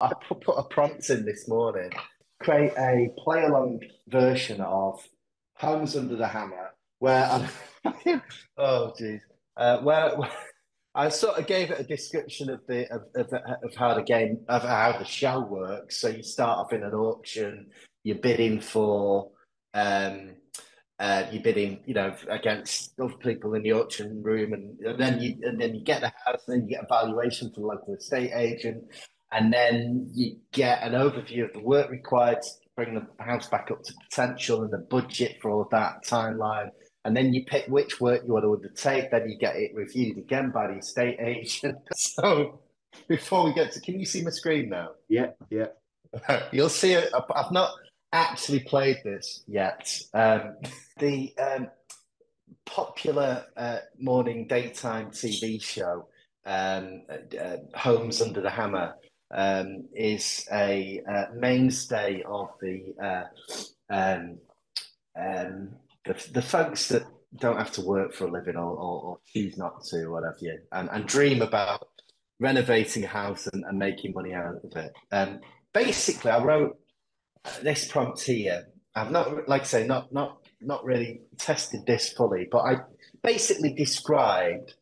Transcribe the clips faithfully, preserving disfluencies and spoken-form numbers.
I put a prompt in this morning, create a play-along version of Homes Under the Hammer, where I'm, oh geez, uh, where, where I sort of gave it a description of the of, of of how the game of how the show works. So you start off in an auction, you're bidding for, um, uh, you're bidding, you know, against other people in the auction room, and, and then you and then you get the house, and then you get a valuation from the local estate agent. And then you get an overview of the work required to bring the house back up to potential and the budget for all of that timeline. And then you pick which work you want to undertake. Then you get it reviewed again by the estate agent. So before we get to, can you see my screen now? Yeah, yeah. You'll see it. I've not actually played this yet. Um, the um, popular uh, morning daytime T V show, um, uh, Homes Under the Hammer, Um, is a uh, mainstay of the, uh, um, um, the the folks that don't have to work for a living, or, or, or choose not to, whatever you, and, and dream about renovating a house and, and making money out of it. Um, basically, I wrote this prompt here. I've not, like I say, not not not really tested this fully, but I basically described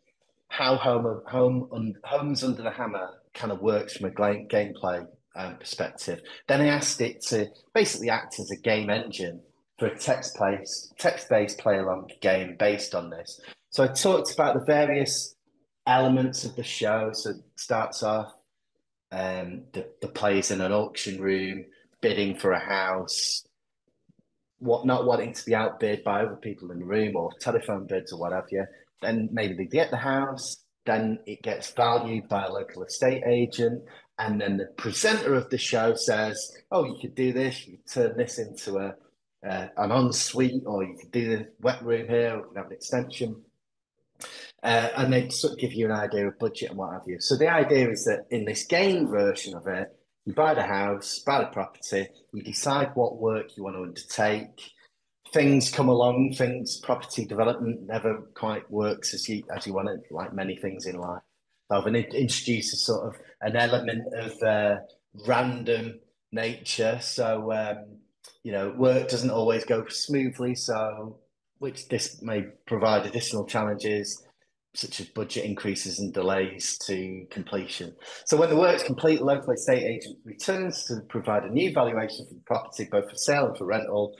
how home home un, homes under the hammer kind of works from a game, gameplay um, perspective. Then I asked it to basically act as a game engine for a text-based text-based play-along game based on this. So I talked about the various elements of the show. So it starts off, um, the, the players in an auction room, bidding for a house, what not wanting to be outbid by other people in the room, or telephone bids or what have you. Then maybe they get the house, then it gets valued by a local estate agent, and then the presenter of the show says, oh, you could do this, you could turn this into a uh, an ensuite, or you could do the wet room here, or you can have an extension. Uh, and they sort of give you an idea of budget and what have you. So the idea is that in this game version of it, you buy the house, buy the property, you decide what work you want to undertake. Things come along, things, property development never quite works as you as you want it, like many things in life. So I've introduced a sort of an element of uh, random nature. So, um, you know, work doesn't always go smoothly, so which this may provide additional challenges, such as budget increases and delays to completion. So when the work's complete, the local estate agent returns to provide a new valuation for the property, both for sale and for rental.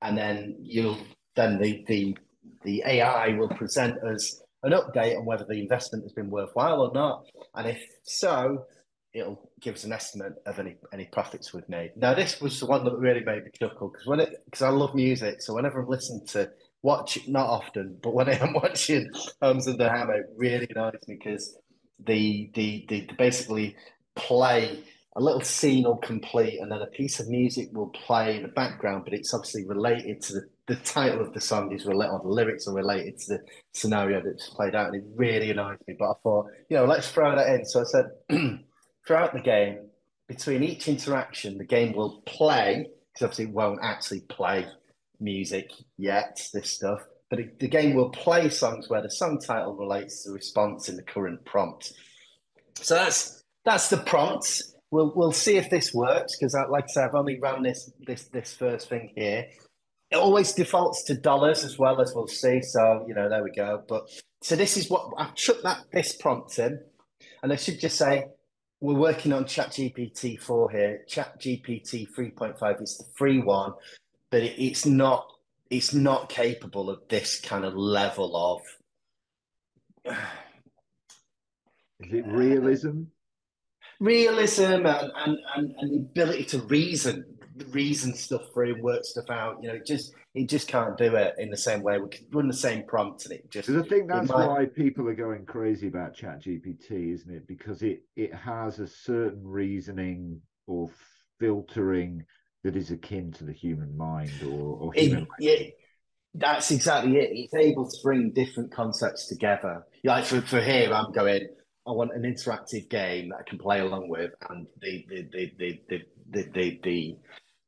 And then you'll then the, the the A I will present us an update on whether the investment has been worthwhile or not, and if so, it'll give us an estimate of any any profits we've made. Now, this was the one that really made me chuckle, because when it because I love music, so whenever I'm listening to watch, not often, but when I'm watching Homes Under the Hammer, it really annoys me, because the the the, the basically play. A little scene will complete, and then a piece of music will play in the background, but it's obviously related to the, the title of the song is related, or the lyrics are related to the scenario that's played out, and it really annoys me. But I thought, you know, let's throw that in. So I said, throughout the game, between each interaction, the game will play, because obviously it won't actually play music yet, this stuff, but it, the game will play songs where the song title relates to the response in the current prompt. So that's that's the prompt. We'll we'll see if this works, because, like I said, I've only run this this this first thing here. It always defaults to dollars as well, as we'll see. So, you know, there we go. But so this is what I've chucked that this prompt in, and I should just say we're working on ChatGPT four here. ChatGPT three point five is the free one, but it, it's not it's not capable of this kind of level of is it realism? Realism and, and, and, and the ability to reason, reason stuff through and work stuff out. You know, it just it just can't do it in the same way. We can run the same prompt and it just... I think that's might... why people are going crazy about ChatGPT, isn't it? Because it, it has a certain reasoning or filtering that is akin to the human mind or, or human it, it, That's exactly it. It's able to bring different concepts together. Like for, for here, I'm going... I want an interactive game that I can play along with, and the the the the the the the, the,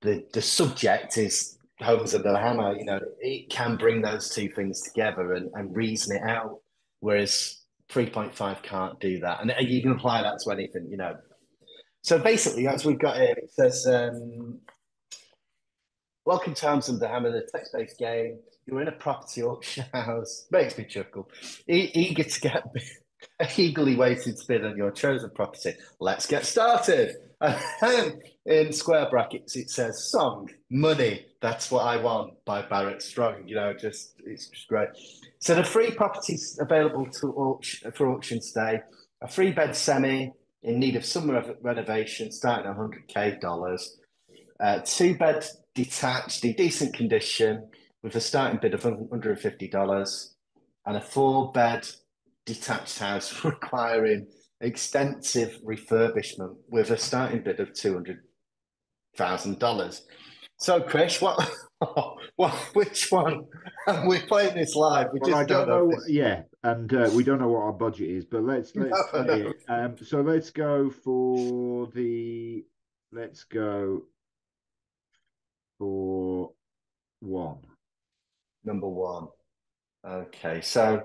the, the subject is Homes Under the Hammer. You know, it can bring those two things together and, and reason it out, whereas three point five can't do that. And you can apply that to anything. You know, So basically, as we've got here, it says, um, welcome to Homes Under the Hammer, the text-based game. You're in a property auction house. Makes me chuckle. E eager to get, eagerly waiting to bid on your chosen property. Let's get started. And in square brackets, it says, song, money, that's what I want by Barrett Strong. You know, just, it's just great. So the three properties available to auction, for auction today, a three-bed semi, in need of some renovation, starting at one hundred K dollars. Uh, two-bed detached, in decent condition, with a starting bid of one hundred fifty dollars. And a four-bed detached house requiring extensive refurbishment, with a starting bid of two hundred thousand dollars. So, Krish, what, what, which one? And we're playing this live. We well, just I don't know. know yeah, and uh, we don't know what our budget is, but let's let's no, say no. Um, so let's go for the let's go for one. Number one. Okay, so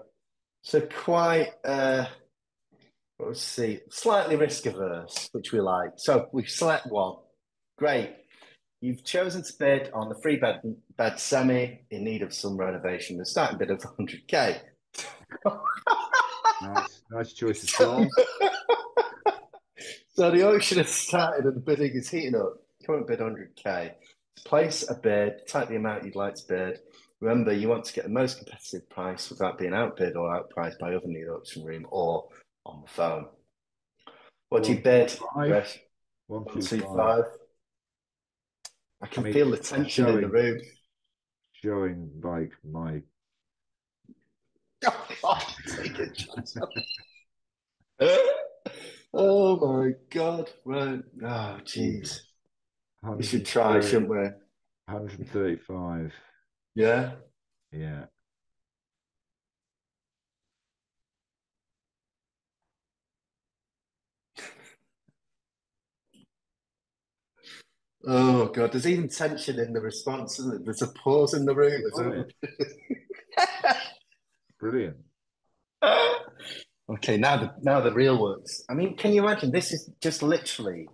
so quite. Uh, let's see, slightly risk averse, which we like. So we select one. Great. You've chosen to bid on the three bed, bed semi in need of some renovation. The starting bid of one hundred K. nice, nice choice of song. So the auction has started and the bidding is heating up. Current bid one hundred K. Place a bid, type the amount you'd like to bid. Remember, you want to get the most competitive price without being outbid or outpriced by others in the auction room or on the phone. What do you bid? Five. One, two, One, two five. five. I can I mean, feel the tension showing, in the room. Showing like my. Oh, God, take a chance. Oh my God! Right? Oh, jeez. We should try, shouldn't we? One hundred thirty-five. Yeah. Yeah. Oh, God, there's even tension in the response, isn't there? There's a pause in the room. Isn't it? Brilliant. Okay, now the, now the real works. I mean, can you imagine? This is just literally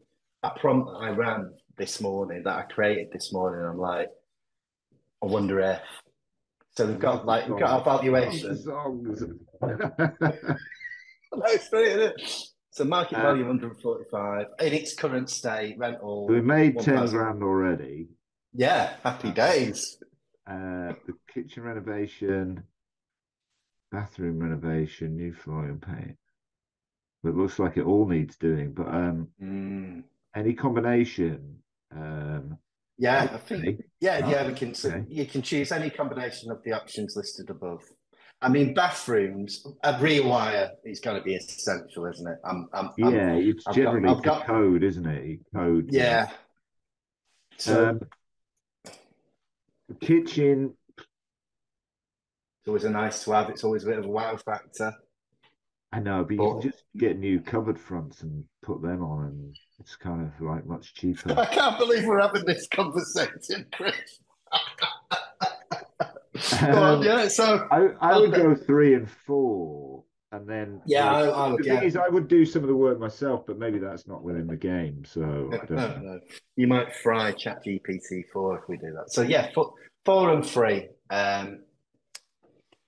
a prompt that I ran this morning, that I created this morning. I'm like, I wonder if. So we've got, like, we've got our valuation. That's brilliant, isn't it? So market value um, one hundred forty-five in its current state, rental. We made ten grand already. Yeah, happy days. Uh, the kitchen renovation, bathroom renovation, new flooring paint. It looks like it all needs doing, but um, mm. any combination. Um, yeah, I think. Yeah, oh, yeah, we can. Okay. So you can choose any combination of the options listed above. I mean, bathrooms, a rewire is going to be essential, isn't it? I'm, I'm, I'm, yeah, it's I've generally got, got, code, isn't it? Code. Yeah. yeah. So, um, the kitchen. It's always a nice to have. It's always a bit of a wow factor. I know, but, but you can just get new cupboard fronts and put them on, and it's kind of like much cheaper. I can't believe we're having this conversation, Chris. Um, on, yeah, so I, I would go three and four, and then yeah, you know, I, I would, the yeah. thing is, I would do some of the work myself, but maybe that's not within the game. So no, I don't no, know. No. You might fry ChatGPT four if we do that. So yeah, four, four and three. Um,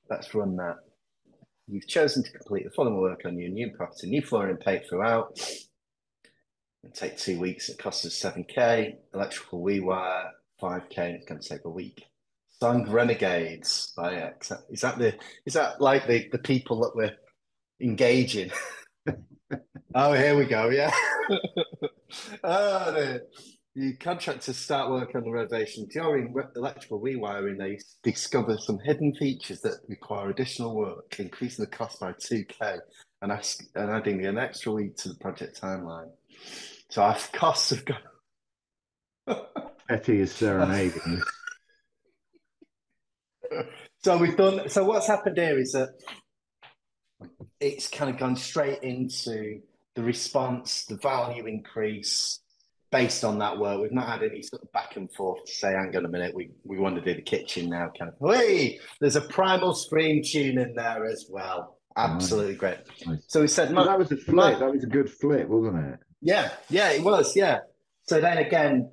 let's run that. You've chosen to complete the following work on your new property: new flooring paint throughout. It'll take two weeks. It costs us seven k. Electrical rewire five k. It's going to take a week. Song Renegades by X. Is that the is that like the, the people that we're engaging? Oh, here we go, yeah. Oh, the, the contractors start work on the renovation. During electrical rewiring, they discover some hidden features that require additional work, increasing the cost by two K and, ask, and adding an extra week to the project timeline. So our costs have gone. Petty is serenading. So we've done. So what's happened here is that it's kind of gone straight into the response, the value increase based on that work. We've not had any sort of back and forth to say, "Hang on a minute, we we want to do the kitchen now." Kind of. Hey, there's a Primal Scream tune in there as well. Absolutely nice. Great. Nice. So we said, well, "That was a flit. That was a good flit, wasn't it?" Yeah, yeah, it was, yeah. So then again,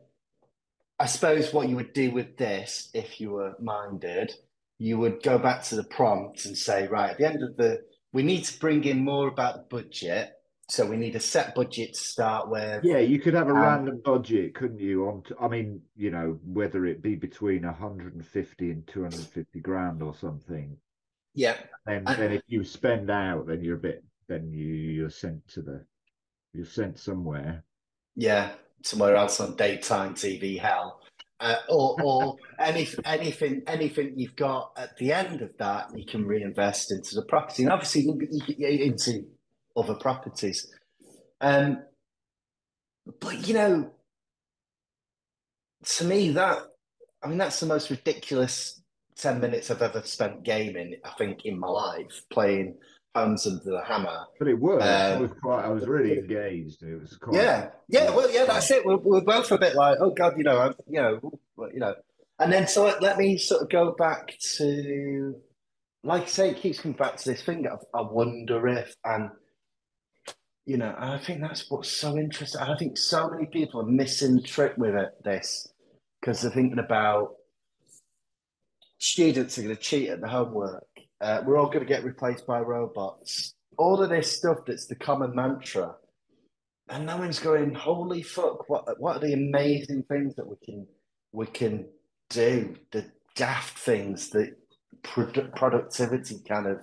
I suppose what you would do with this, if you were minded, you would go back to the prompt and say, right, at the end of the, we need to bring in more about the budget. So we need a set budget to start with. Yeah, you could have a um, random budget, couldn't you? On, I mean, you know, whether it be between one hundred fifty and two hundred fifty grand or something. Yeah. And then, then if you spend out, then you're a bit, then you, you're sent to the, you're sent somewhere. Yeah, somewhere else on daytime T V hell, uh, or or any, anything anything you've got at the end of that, you can reinvest into the property, and obviously you can get into other properties. Um, but you know, to me, that I mean, that's the most ridiculous ten minutes I've ever spent gaming, I think, in my life, playing Homes Under the Hammer. But it worked. Um, I was quite. I was really engaged. It was quite. Yeah, yeah. Well, yeah. That's it. We're, we're both a bit like, oh God, you know, I'm, you know, you know. And then so let me sort of go back to, like I say, it keeps coming back to this thing. I, I wonder if, and you know, I think that's what's so interesting. I think so many people are missing the trick with it, this, because they're thinking about students are going to cheat at the homework. Uh, we're all going to get replaced by robots. All of this stuff that's the common mantra. And no one's going, holy fuck, what, what are the amazing things that we can we can do? The daft things, the produ productivity kind of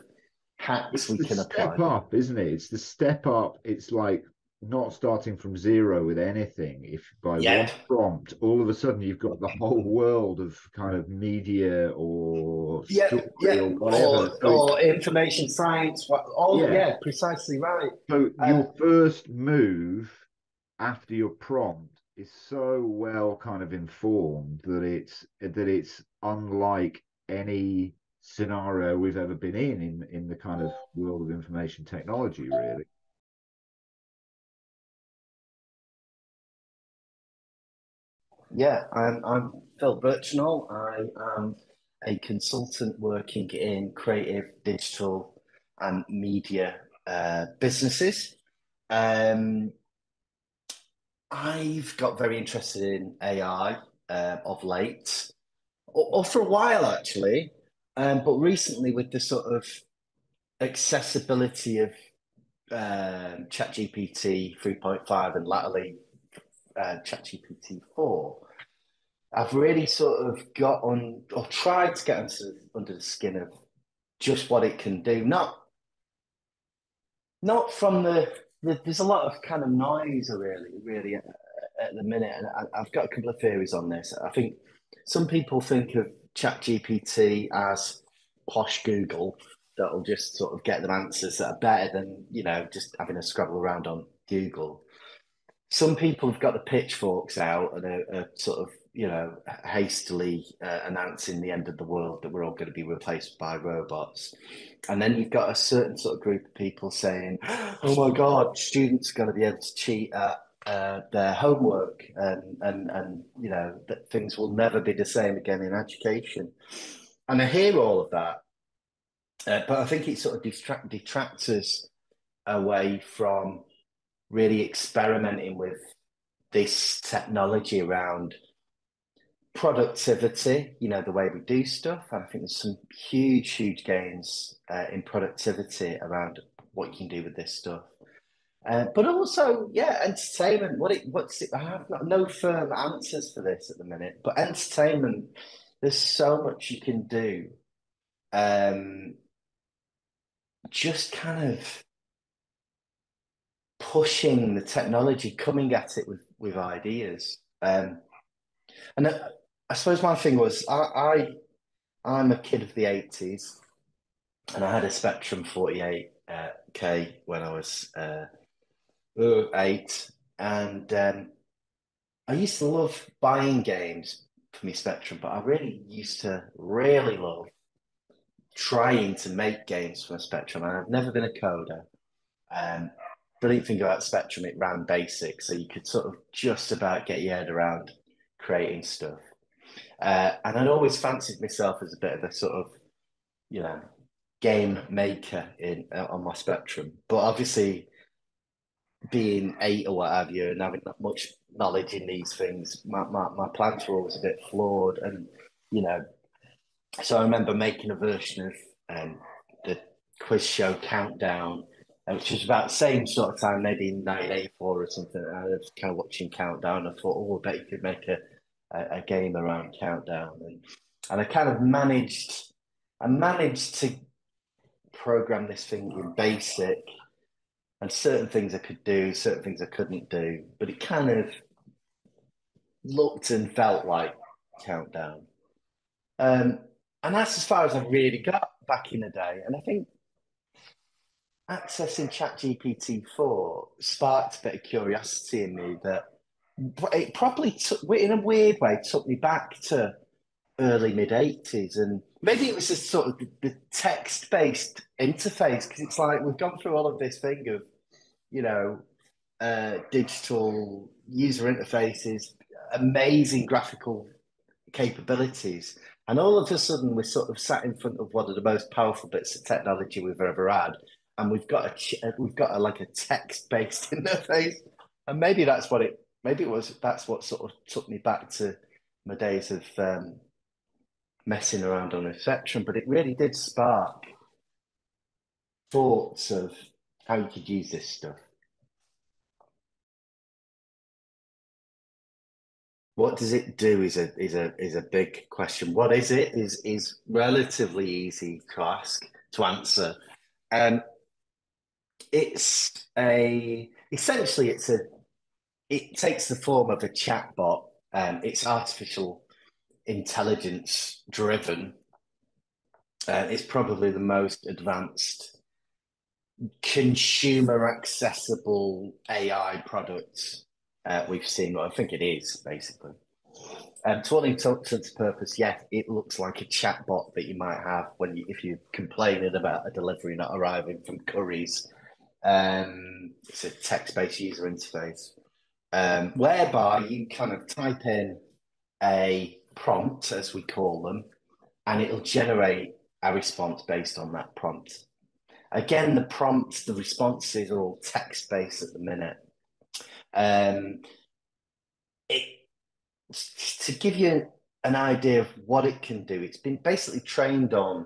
hacks we can apply. It's the step up, isn't it? It's the step up. It's like not starting from zero with anything. If by yeah. one prompt, all of a sudden you've got the whole world of kind of media or Yeah, yeah. Or, or, or information science. Oh, yeah. yeah, precisely right. So um, your first move after your prompt is so well kind of informed that it's that it's unlike any scenario we've ever been in in, in the kind of world of information technology, really. Yeah, I'm, I'm Phil Birchenall. I am a consultant working in creative, digital and media uh, businesses. Um, I've got very interested in A I uh, of late, or, or for a while actually, um, but recently with the sort of accessibility of um, ChatGPT three point five and latterly uh, ChatGPT four, I've really sort of got on, or tried to get into, under the skin of just what it can do. Not, not from the, the there's a lot of kind of noise really, really at, at the minute. And I, I've got a couple of theories on this. I think some people think of ChatGPT as posh Google that'll just sort of get them answers that are better than, you know, just having a scrabble around on Google. Some people have got the pitchforks out and are, are sort of, you know, hastily uh, announcing the end of the world, that we're all going to be replaced by robots. And then you've got a certain sort of group of people saying, oh my God, students are going to be able to cheat at uh, their homework and, and, and, you know, that things will never be the same again in education. And I hear all of that, uh, but I think it sort of detract, detracts us away from really experimenting with this technology around productivity, you know, the way we do stuff. And I think there's some huge, huge gains uh, in productivity around what you can do with this stuff. Uh, but also, yeah, entertainment. What it, what's it, I have not, no firm answers for this at the minute, but entertainment, there's so much you can do. Um, just kind of pushing the technology, coming at it with with ideas, um, and I, I suppose my thing was I, I I'm a kid of the eighties, and I had a Spectrum forty-eight K uh, when I was uh, eight, and um, I used to love buying games for me Spectrum, but I really used to really love trying to make games for a Spectrum, and I've never been a coder. Um, Brilliant thing about Spectrum, it ran BASIC, so you could sort of just about get your head around creating stuff. Uh, and I'd always fancied myself as a bit of a sort of, you know, game maker in uh, on my Spectrum. But obviously, being eight or what have you and having that much knowledge in these things, my, my, my plans were always a bit flawed. And, you know, so I remember making a version of um, the quiz show Countdown, which was about the same sort of time, maybe in nineteen eighty-four or something. I was kind of watching Countdown. I thought, oh, I bet you could make a, a, a game around Countdown. And, and I kind of managed, I managed to program this thing in BASIC, and certain things I could do, certain things I couldn't do, but it kind of looked and felt like Countdown. Um, and that's as far as I really got back in the day. And I think accessing ChatGPT four sparked a bit of curiosity in me that it probably took, in a weird way, took me back to early mid eighties. And maybe it was just sort of the, the text-based interface, because it's like we've gone through all of this thing of, you know, uh, digital user interfaces, amazing graphical capabilities. And all of a sudden, we're sort of sat in front of one of the most powerful bits of technology we've ever had, and we've got a we've got a, like a text-based interface. And maybe that's what it maybe it was that's what sort of took me back to my days of um, messing around on a spectrum. But it really did spark thoughts of how you could use this stuff. What does it do is a is a is a big question. What is it is is relatively easy to ask to answer. Um, it's a essentially it's a it takes the form of a chatbot. Um, it's artificial intelligence driven. Uh, it's probably the most advanced consumer accessible A I product Uh, we've seen. Well, I think it is, basically. Um, to all intents and purpose, yes, it looks like a chatbot that you might have when you, if you're complaining about a delivery not arriving from Currys. Um, it's a text-based user interface, um, whereby you kind of type in a prompt, as we call them, and it'll generate a response based on that prompt. Again, the prompts, the responses are all text-based at the minute. Um, it, to give you an idea of what it can do, it's been basically trained on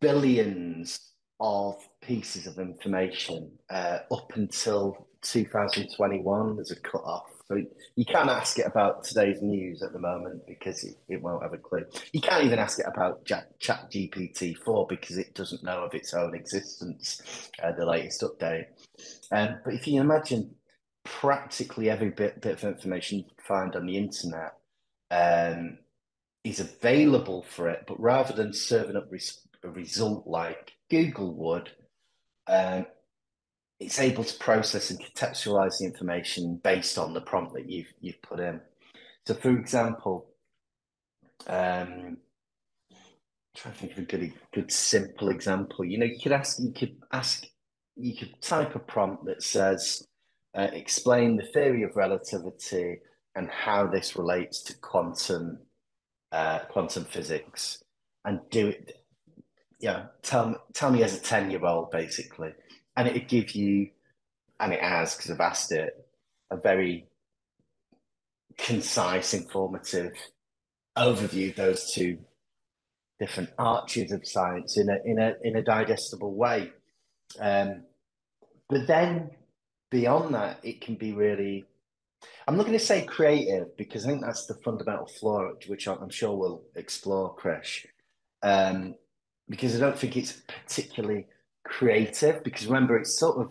billions of pieces of information uh, up until two thousand twenty-one. There's a cut-off. So you can't ask it about today's news at the moment because it, it won't have a clue. You can't even ask it about ChatGPT four because it doesn't know of its own existence, uh, the latest update. Um, but if you imagine practically every bit, bit of information you can find on the internet um, is available for it, but rather than serving up res a result like Google would, um, it's able to process and contextualize the information based on the prompt that you've, you've put in. So, for example, um, I'm trying to think of a good, good simple example. You know, you could ask, you could ask, you could type a prompt that says, Uh, explain the theory of relativity and how this relates to quantum uh, quantum physics, and do it. Yeah, you know, tell tell me as a ten year old basically, and it would give you, and it has because I've asked it, a very concise, informative overview of those two different arches of science in a in a in a digestible way, um, but then. Beyond that, it can be really, I'm not going to say creative, because I think that's the fundamental flaw, which I'm sure we'll explore, Krish, um, because I don't think it's particularly creative, because remember, it's sort of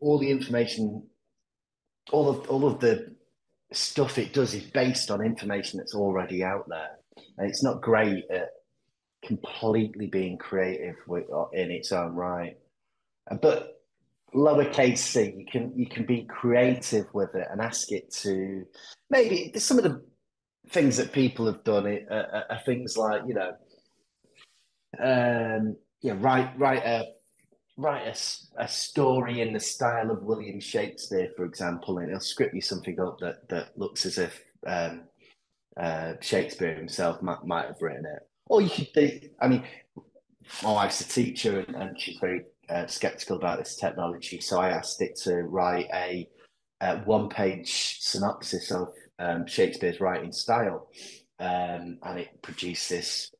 all the information, all of, all of the stuff it does is based on information that's already out there. And it's not great at completely being creative with, in its own right. But lowercase c, you can you can be creative with it and ask it to, maybe some of the things that people have done it are, are things like, you know, um yeah, write write a write a, a story in the style of William Shakespeare, for example, and it'll script you something up that that looks as if um uh Shakespeare himself might, might have written it. Or you could think, I mean, my wife's a teacher, and, and she's very uh, skeptical about this technology, so I asked it to write a, a one-page synopsis of um, Shakespeare's writing style, um, and it produced this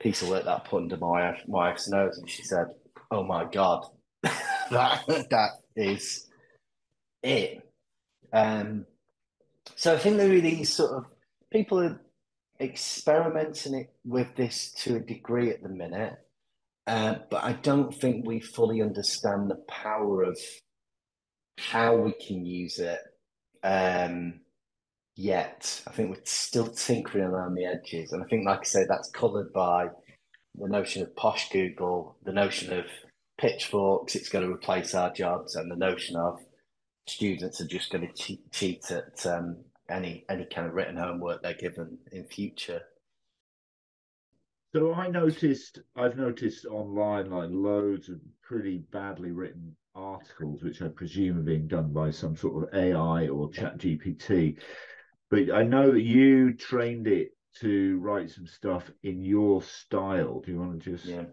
piece of work that put under my wife's nose, and she said, "Oh my God, that that is it." Um, so I think there really is sort of people are experimenting it with this to a degree at the minute, uh, but I don't think we fully understand the power of how we can use it um, yet. I think we're still tinkering around the edges, and I think, like I say, that's coloured by the notion of posh Google, the notion of pitchforks, it's going to replace our jobs, and the notion of students are just going to che cheat at um, any any kind of written homework they're given in future. So I noticed, I've noticed online like loads of pretty badly written articles, which I presume are being done by some sort of A I or Chat G P T. But I know that you trained it to write some stuff in your style. Do you want to just? Yeah,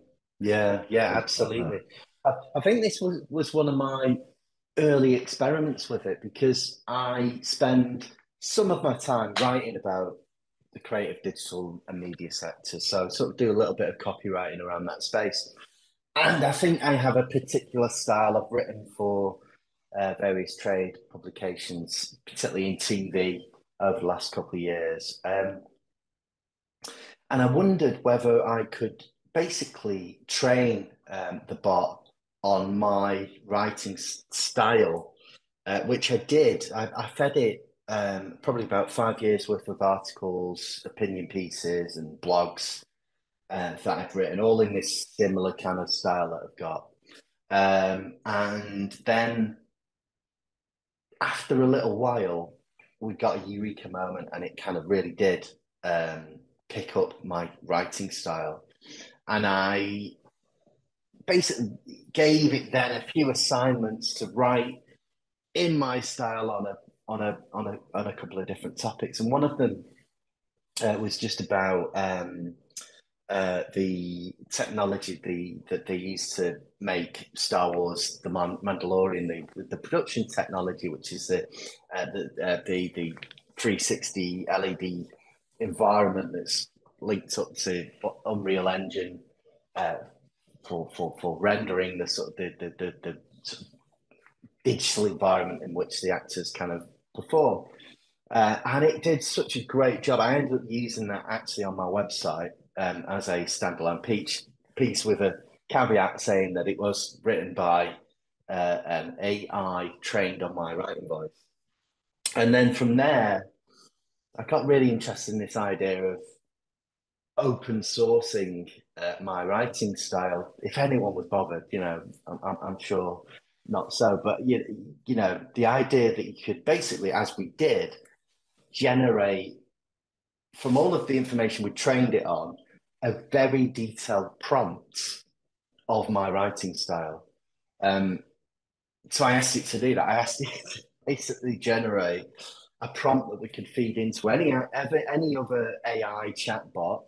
yeah, yeah, absolutely. I, I think this was, was one of my early experiments with it, because I spend some of my time writing about the creative, digital and media sector. So I sort of do a little bit of copywriting around that space. And I think I have a particular style. I've written for uh, various trade publications, particularly in T V, over the last couple of years. Um, and I wondered whether I could basically train um, the bot on my writing style, uh, which I did. I, I fed it um, probably about five years worth of articles, opinion pieces and blogs uh, that I've written, all in this similar kind of style that I've got. Um, and then after a little while, we got a eureka moment, and it kind of really did um, pick up my writing style. And I basically gave it then a few assignments to write in my style on a on a on a on a couple of different topics, and one of them uh, was just about um, uh, the technology the that they used to make Star Wars, the Man Mandalorian, the the production technology, which is the uh, the, uh, the the three sixty L E D environment that's linked up to Unreal Engine. Uh, For, for, for rendering the sort of the, the, the, the sort of digital environment in which the actors kind of perform. Uh, and it did such a great job. I ended up using that actually on my website um, as a standalone piece, piece with a caveat saying that it was written by uh, an A I trained on my writing voice. And then from there, I got really interested in this idea of open sourcing uh, my writing style, if anyone was bothered. You know, I'm, I'm sure not so, but you, you know, the idea that you could basically, as we did, generate from all of the information we trained it on, a very detailed prompt of my writing style. Um, so I asked it to do that. I asked it to basically generate a prompt that we could feed into any, any other A I chatbot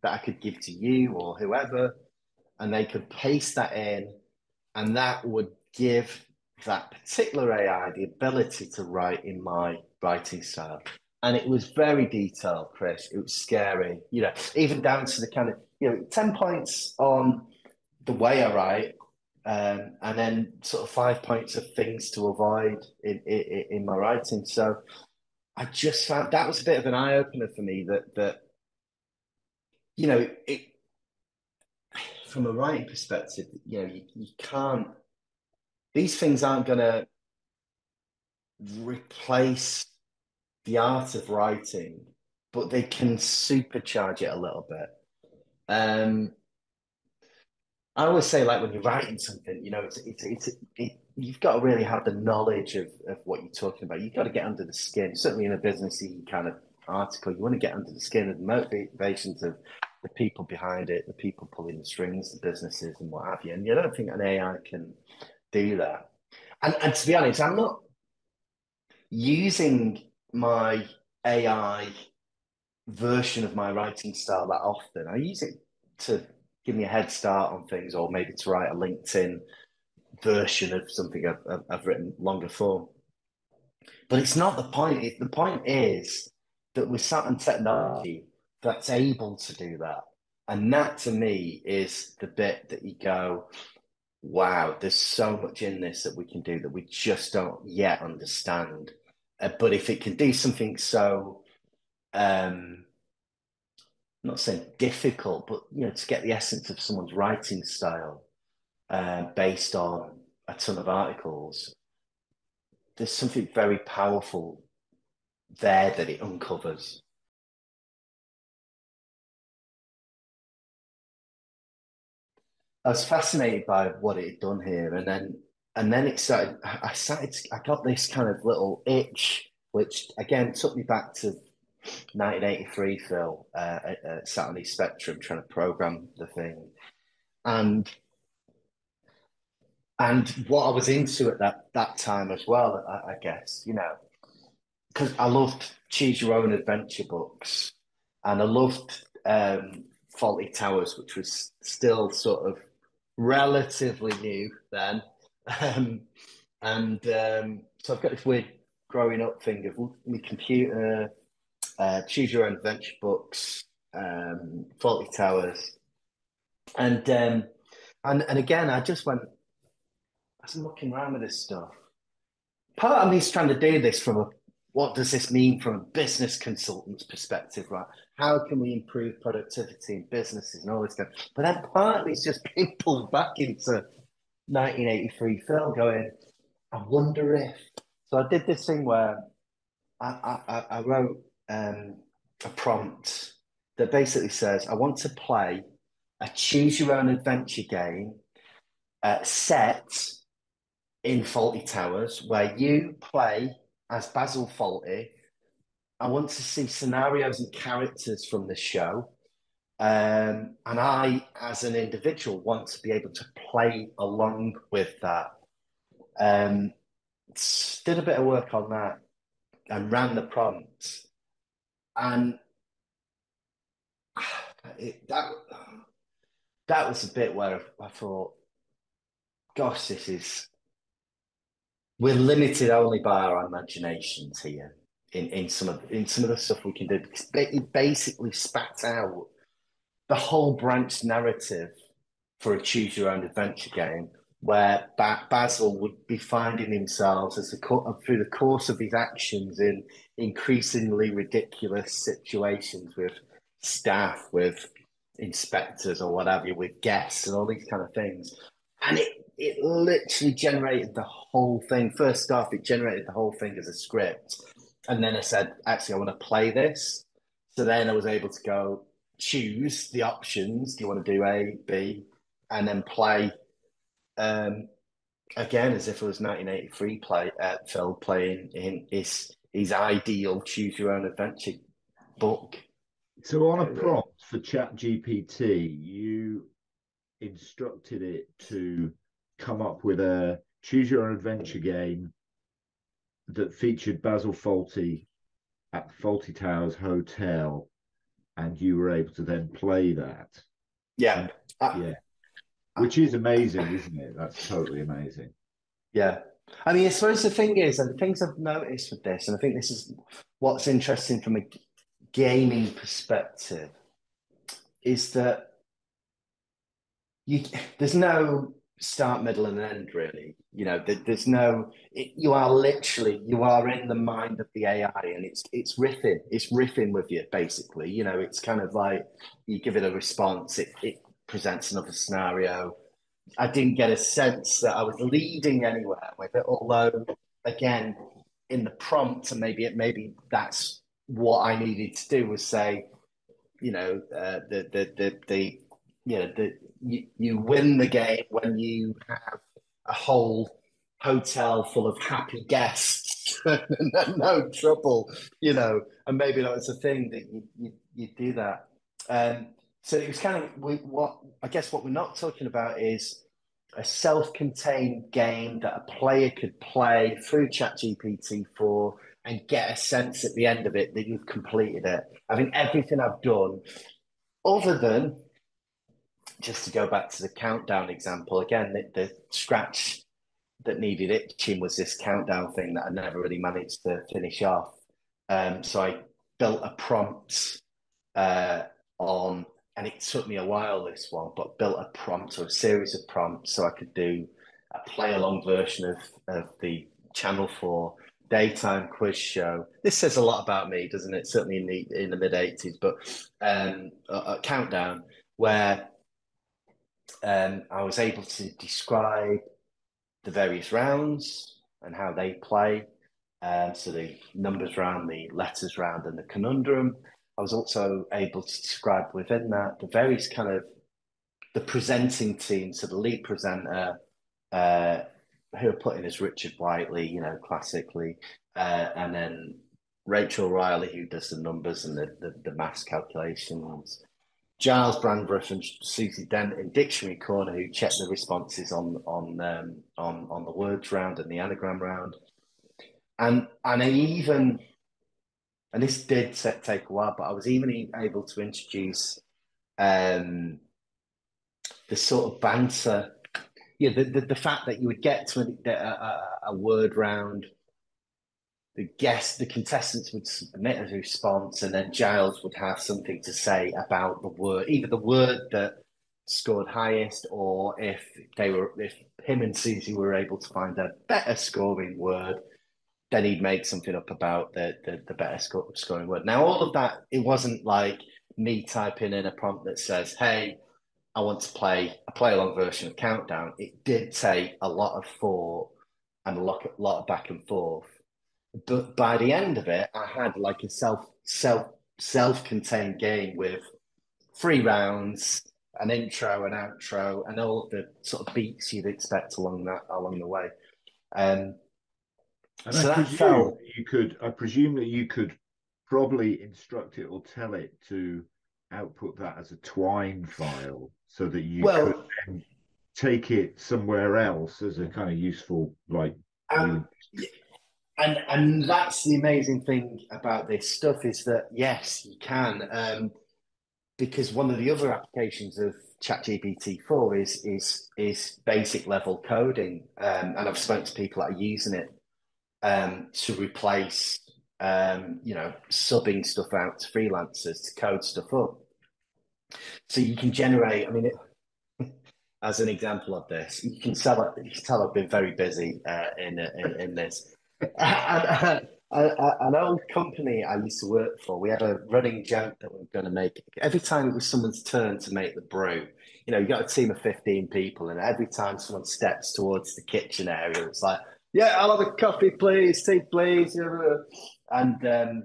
that I could give to you or whoever, and they could paste that in, and that would give that particular A I the ability to write in my writing style. And it was very detailed, Chris. It was scary, you know, even down to the kind of, you know, ten points on the way I write, um, and then sort of five points of things to avoid in, in, in my writing. So I just found that was a bit of an eye-opener for me, that, that, you know, it, from a writing perspective, you know, you, you can't, these things aren't going to replace the art of writing, but they can supercharge it a little bit. Um, I always say, like, when you're writing something, you know, it's, it's, it's, it, you've got to really have the knowledge of, of what you're talking about. You've got to get under the skin, certainly in a businessy kind of article. You want to get under the skin of the motivations of the people behind it, the people pulling the strings, the businesses and what have you. And you don't think an A I can do that. And, and to be honest, I'm not using my A I version of my writing style that often. I use it to give me a head start on things, or maybe to write a LinkedIn version of something I've, I've written long before. But it's not the point. It, the point is that we're sat on technology that's able to do that. And that, to me, is the bit that you go, wow, there's so much in this that we can do that we just don't yet understand. Uh, but if it can do something so, um, I'm not saying difficult, but, you know, to get the essence of someone's writing style uh, based on a ton of articles, there's something very powerful there that it uncovers. I was fascinated by what it had done here, and then and then it started. I started. I got this kind of little itch, which again took me back to nineteen eighty-three. Phil uh, uh, sat on his Spectrum trying to program the thing, and and what I was into at that that time as well. I, I guess, you know, because I loved Choose Your Own Adventure books, and I loved um, Faulty Towers, which was still sort of relatively new then. Um, and um, so I've got this weird growing up thing of my computer, uh, Choose Your Own Adventure books, um, Faulty Towers. And, um, and, and again, I just went, as I'm looking around with this stuff, part of me is trying to do this from a, what does this mean from a business consultant's perspective, right? How can we improve productivity in businesses and all this stuff? But then partly it's just being pulled back into nineteen eighty-three film going, I wonder if. So I did this thing where I, I, I wrote um, a prompt that basically says, I want to play a choose your own adventure game uh, set in Faulty Towers where you play as Basil Fawlty. I want to see scenarios and characters from the show. Um, and I, as an individual, want to be able to play along with that. Um, did a bit of work on that and ran the prompt. And it, that, that was a bit where I thought, gosh, this is... We're limited only by our imaginations here in, in some of in some of the stuff we can do, because it basically spat out the whole branch narrative for a choose your own adventure game, where ba Basil would be finding himself as the through the course of his actions in increasingly ridiculous situations with staff, with inspectors or whatever, with guests and all these kind of things, and it. It literally generated the whole thing. First off, it generated the whole thing as a script. And then I said, actually, I want to play this. So then I was able to go choose the options. Do you want to do A, B? And then play, um, again, as if it was nineteen eighty-three play, uh, Phil playing in his, his ideal choose your own adventure book. So on a prompt for Chat G P T, you instructed it to come up with a choose your own adventure game that featured Basil Fawlty at Faulty Towers Hotel, and you were able to then play that. Yeah. And, yeah. I, Which is amazing, isn't it? That's totally amazing. Yeah. I mean, I suppose the thing is, and the things I've noticed with this, and I think this is what's interesting from a gaming perspective, is that you there's no start, middle, and end, really. You know, there, there's no, it, you are literally, you are in the mind of the A I, and it's it's riffing, it's riffing with you, basically. You know, it's kind of like, you give it a response, it, it presents another scenario. I didn't get a sense that I was leading anywhere with it, although, again, in the prompt, and maybe, it, maybe that's what I needed to do, was say, you know, uh, the, the, the, the, you know, the, You, you win the game when you have a whole hotel full of happy guests and no trouble, you know, and maybe that was a thing that you, you, you do that. Um, so it was kind of we, what, I guess what we're not talking about is a self-contained game that a player could play through Chat G P T for and get a sense at the end of it that you've completed it. I think everything I've done, other than, just to go back to the countdown example, again, the, the scratch that needed itching was this countdown thing that I never really managed to finish off. Um, so I built a prompt uh, on, and it took me a while, this one, but built a prompt or a series of prompts so I could do a play-along version of, of the Channel four daytime quiz show. This says a lot about me, doesn't it? Certainly in the, in the mid eighties, but um, a, a countdown where um, I was able to describe the various rounds and how they play. Um, so the numbers round, the letters round, and the conundrum. I was also able to describe within that the various kind of the presenting team. So the lead presenter, uh, who are put in as Richard Whiteley, you know, classically, uh, and then Rachel Riley, who does the numbers and the the, the mass calculations. Giles Brandbrough and Susie Dent in Dictionary Corner, who checked the responses on on um, on on the words round and the anagram round. And and I even, and this did take a while, but I was even able to introduce um, the sort of banter, yeah, the, the, the fact that you would get to a, a, a word round, the guest, the contestants would submit a response, and then Giles would have something to say about the word, either the word that scored highest, or if they were, if him and Susie were able to find a better scoring word, then he'd make something up about the, the, the better sco- scoring word. Now, all of that, it wasn't like me typing in a prompt that says, hey, I want to play a play-along version of Countdown. It did take a lot of thought and a lot, a lot of back and forth. But by the end of it, I had like a self, self, self-contained game with three rounds, an intro, an outro, and all of the sort of beats you'd expect along that along the way. Um, And so I presume felt... you could. I presume that you could probably instruct it or tell it to output that as a twine file, so that you well, could then take it somewhere else as a kind of useful, like. Um, and and that's the amazing thing about this stuff, is that yes, you can, um, because one of the other applications of ChatGPT four is is is basic level coding, um, and I've spoken to people that are using it. Um, to replace, um, you know, subbing stuff out to freelancers to code stuff up. So you can generate, I mean, it, as an example of this, you can, sell, you can tell I've been very busy uh, in, in in this. and, uh, an old company I used to work for, we had a running joke that we were going to make. Every time it was someone's turn to make the brew, you know, you got a team of fifteen people, and every time someone steps towards the kitchen area, it's like, yeah, I'll have a coffee, please, tea, please. And, um,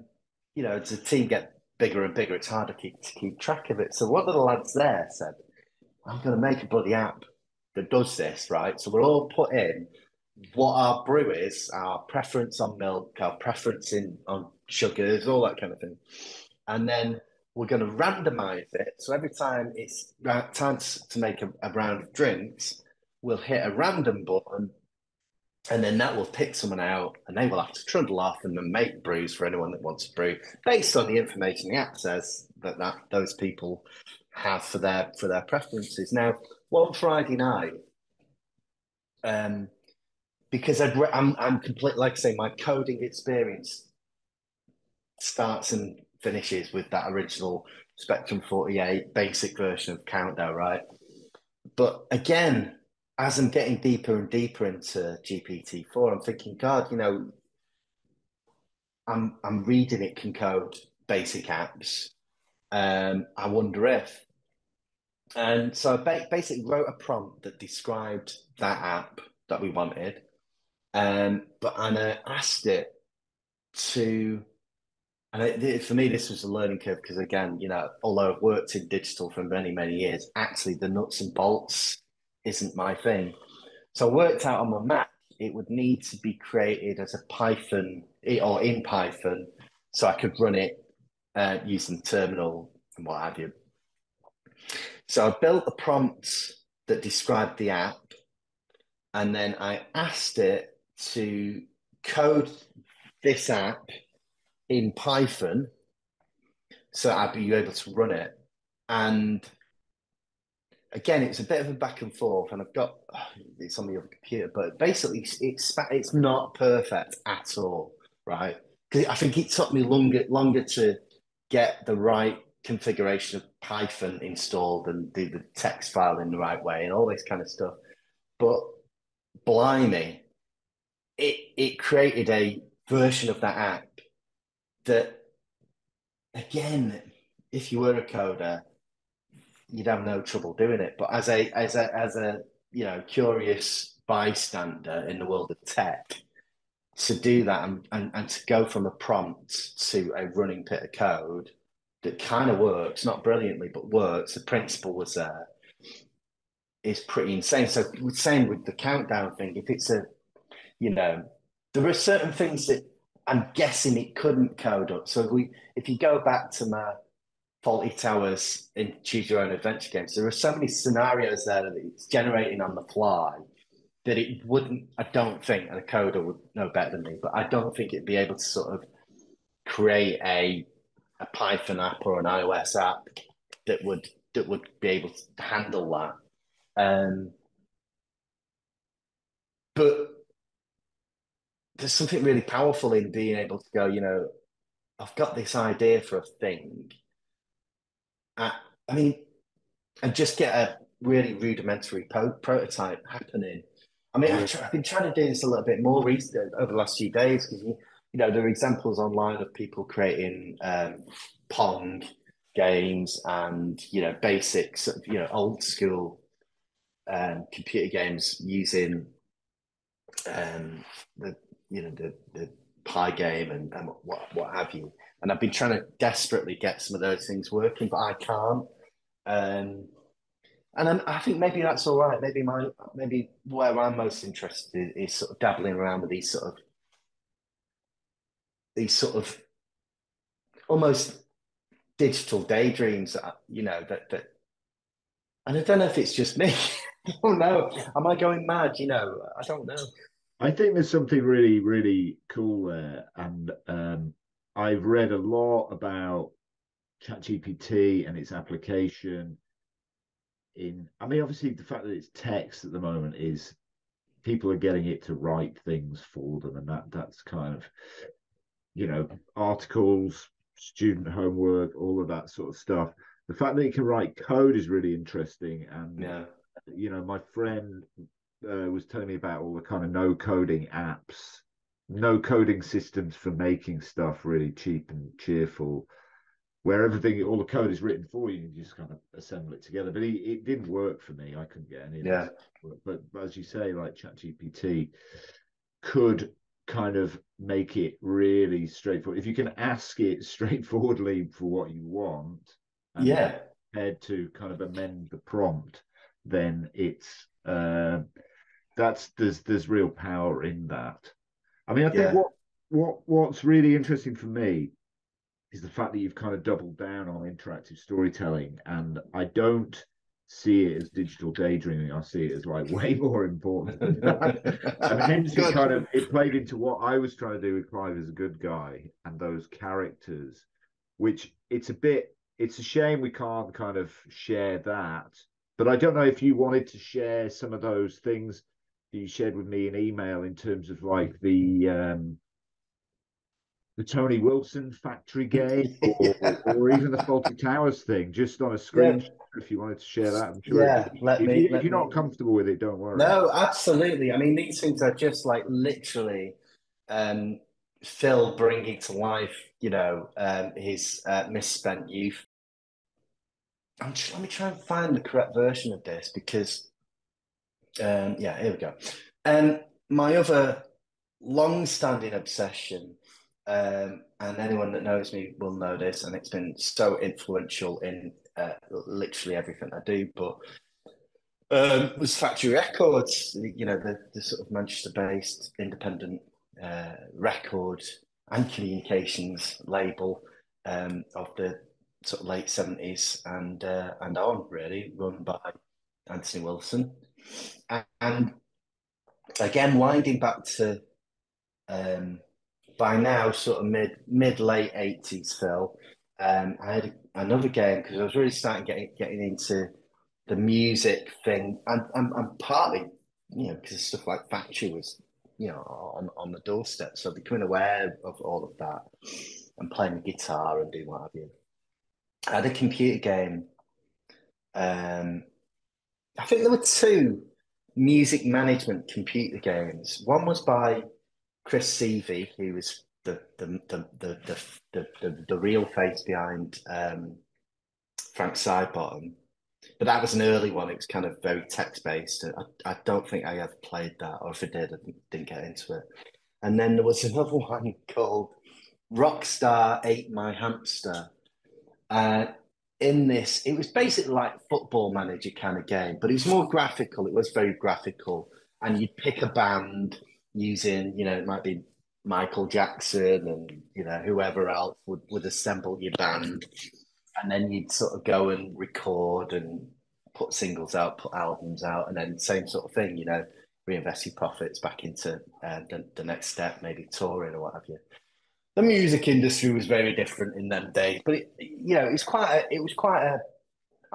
you know, as the team get bigger and bigger, it's harder to keep, to keep track of it. So one of the lads there said, I'm going to make a bloody app that does this, right? So we'll all put in what our brew is, our preference on milk, our preference in on sugars, all that kind of thing. And then we're going to randomise it. So every time it's time to make a, a round of drinks, we'll hit a random button, and then that will pick someone out, and they will have to trundle off and then make brews for anyone that wants to brew, based on the information the app says that, that those people have for their for their preferences. Now, one Friday night, um, because I'd re- I'm I'm complete, like I say, my coding experience starts and finishes with that original Spectrum forty-eight basic version of Countdown, right? But again, as I'm getting deeper and deeper into G P T four, I'm thinking, God, you know, I'm I'm reading it can code basic apps. Um, I wonder if. And so I ba- basically wrote a prompt that described that app that we wanted. Um, but and I asked it to, and it, for me, this was a learning curve, because again, you know, although I've worked in digital for many, many years, actually the nuts and bolts isn't my thing. So I worked out on my Mac, it would need to be created as a Python or in Python, so I could run it uh, using the terminal and what have you. So I built a prompt that described the app, and then I asked it to code this app in Python so I'd be able to run it. And again, it's a bit of a back and forth, and I've got oh, it's on the other computer, but basically it's it's not perfect at all, right? Because I think it took me longer longer to get the right configuration of Python installed and do the text file in the right way and all this kind of stuff. But blimey, it it created a version of that app that, again, if you were a coder, you'd have no trouble doing it. But as a as a as a you know, curious bystander in the world of tech, to do that and, and, and to go from a prompt to a running bit of code that kind of works, not brilliantly, but works, the principle was there, is pretty insane. So same with the countdown thing. If it's a, you know, there are certain things that I'm guessing it couldn't code up. So if we, if you go back to my Faulty Towers in Choose Your Own Adventure games, there are so many scenarios there that it's generating on the fly that it wouldn't, I don't think, and a coder would know better than me, but I don't think it'd be able to sort of create a a Python app or an iOS app that would that would be able to handle that. Um, but there's something really powerful in being able to go, you know, I've got this idea for a thing. I, I mean, and just get a really rudimentary prototype happening. I mean, I've, I've been trying to do this a little bit more recently over the last few days, because, you, you know, there are examples online of people creating um, Pong games and, you know, basic sort of, you know, old school um, computer games using um, the, you know, the, the Pi game and, and what, what have you. And I've been trying to desperately get some of those things working, but I can't. Um, and I'm, I think maybe that's all right. Maybe my maybe where I'm most interested is, is sort of dabbling around with these sort of these sort of almost digital daydreams. That, you know, that that. And I don't know if it's just me. I don't know. Am I going mad? You know, I don't know. I think there's something really, really cool there, and. Um... I've read a lot about ChatGPT and its application in, I mean, obviously the fact that it's text at the moment is people are getting it to write things for them. And that that's kind of, you know, articles, student homework, all of that sort of stuff. The fact that it can write code is really interesting. And, yeah. you know, my friend uh, was telling me about all the kind of no coding apps. No coding systems for making stuff really cheap and cheerful, where everything, all the code is written for you, and you just kind of assemble it together. But it, it didn't work for me. I couldn't get any of yeah. that. But, but as you say, like ChatGPT could kind of make it really straightforward. If you can ask it straightforwardly for what you want, and yeah, compared to kind of amend the prompt, then it's uh, that's there's there's real power in that. I mean, I think yeah. what what what's really interesting for me is the fact that you've kind of doubled down on interactive storytelling, and I don't see it as digital daydreaming. I see it as like way more important. And hence it kind of it played into what I was trying to do with Clive as a good guy and those characters, which it's a bit it's a shame we can't kind of share that. But I don't know if you wanted to share some of those things you shared with me an email in terms of like the um the Tony Wilson factory game or, yeah. or even the Faulty Towers thing just on a screen yeah. if you wanted to share that. I'm sure yeah if, let if, me, if, let if you're me. Not comfortable with it, don't worry. No, absolutely. I mean, these things are just like literally um Phil bringing to life, you know, um his uh, misspent youth. I'm just, let me try and find the correct version of this, because Um, yeah, here we go. Um, my other long-standing obsession, um, and anyone that knows me will know this, and it's been so influential in uh, literally everything I do, but um, was Factory Records, you know, the, the sort of Manchester-based independent uh, record and communications label um, of the sort of late seventies and, uh, and on, really, run by Anthony Wilson. And again, winding back to um, by now sort of mid mid late eighties, Phil, um, I had another game because I was really starting getting getting into the music thing, and, and, and partly, you know, because stuff like Factory was, you know, on, on the doorstep. So becoming aware of all of that and playing the guitar and doing what have you. I had a computer game. Um, I think there were two music management computer games. One was by Chris Tarrant, who was the the the the the the, the, the real face behind um, Frank Sidebottom. But that was an early one. It was kind of very text-based. I, I don't think I ever played that, or if I did, I didn't, didn't get into it. And then there was another one called Rockstar Ate My Hamster. Uh, in this, it was basically like Football Manager kind of game, but it was more graphical. It was very graphical. And you'd pick a band using, you know, it might be Michael Jackson and, you know, whoever else would, would assemble your band. And then you'd sort of go and record and put singles out, put albums out, and then same sort of thing, you know, reinvest your profits back into uh, the, the next step, maybe touring or what have you. The music industry was very different in them days, but it, you know, it's quite a, it was quite a.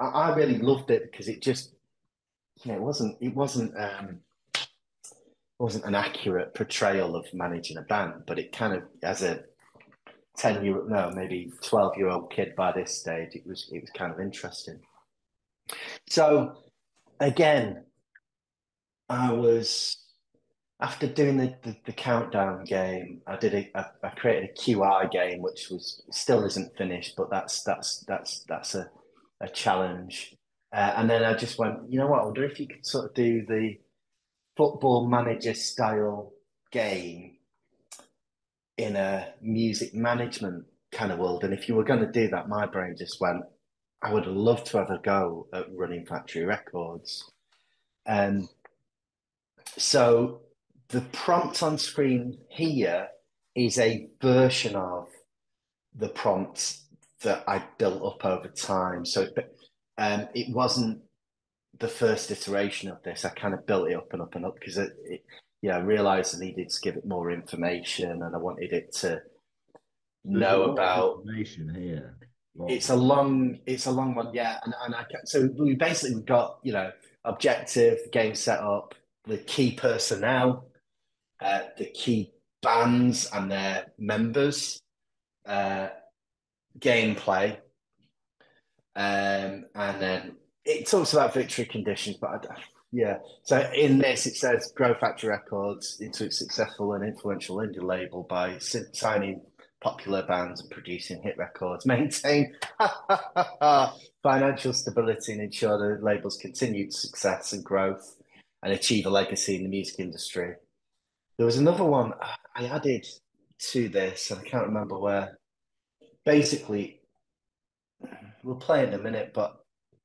I, I really loved it because it just, you know, it wasn't it wasn't um, it wasn't an accurate portrayal of managing a band, but it kind of as a ten year, no, maybe twelve year old kid by this stage, it was it was kind of interesting. So again, I was, after doing the, the, the countdown game, I did a, I, I created a Q R game, which was still isn't finished, but that's that's that's that's a, a challenge. Uh, and then I just went, you know what, I wonder if you could sort of do the Football Manager style game in a music management kind of world. And if you were going to do that, my brain just went, I would love to have a go at running Factory Records. And um, so the prompt on screen here is a version of the prompt that I built up over time. So it, um, it wasn't the first iteration of this. I kind of built it up and up and up because it, it yeah, I realised I needed to give it more information, and I wanted it to know There's about information here. Well, it's a long, it's a long one, yeah. And and I so we basically got, you know, objective, game setup, the key personnel, uh, the key bands and their members, uh, gameplay, um, and then it talks about victory conditions, but I don't. Yeah, so in this it says grow Factory Records into its successful and influential indie label by signing popular bands and producing hit records, maintain financial stability and ensure the label's continued success and growth, and achieve a legacy in the music industry. There was another one I added to this, and I can't remember where. Basically, we'll play it in a minute, but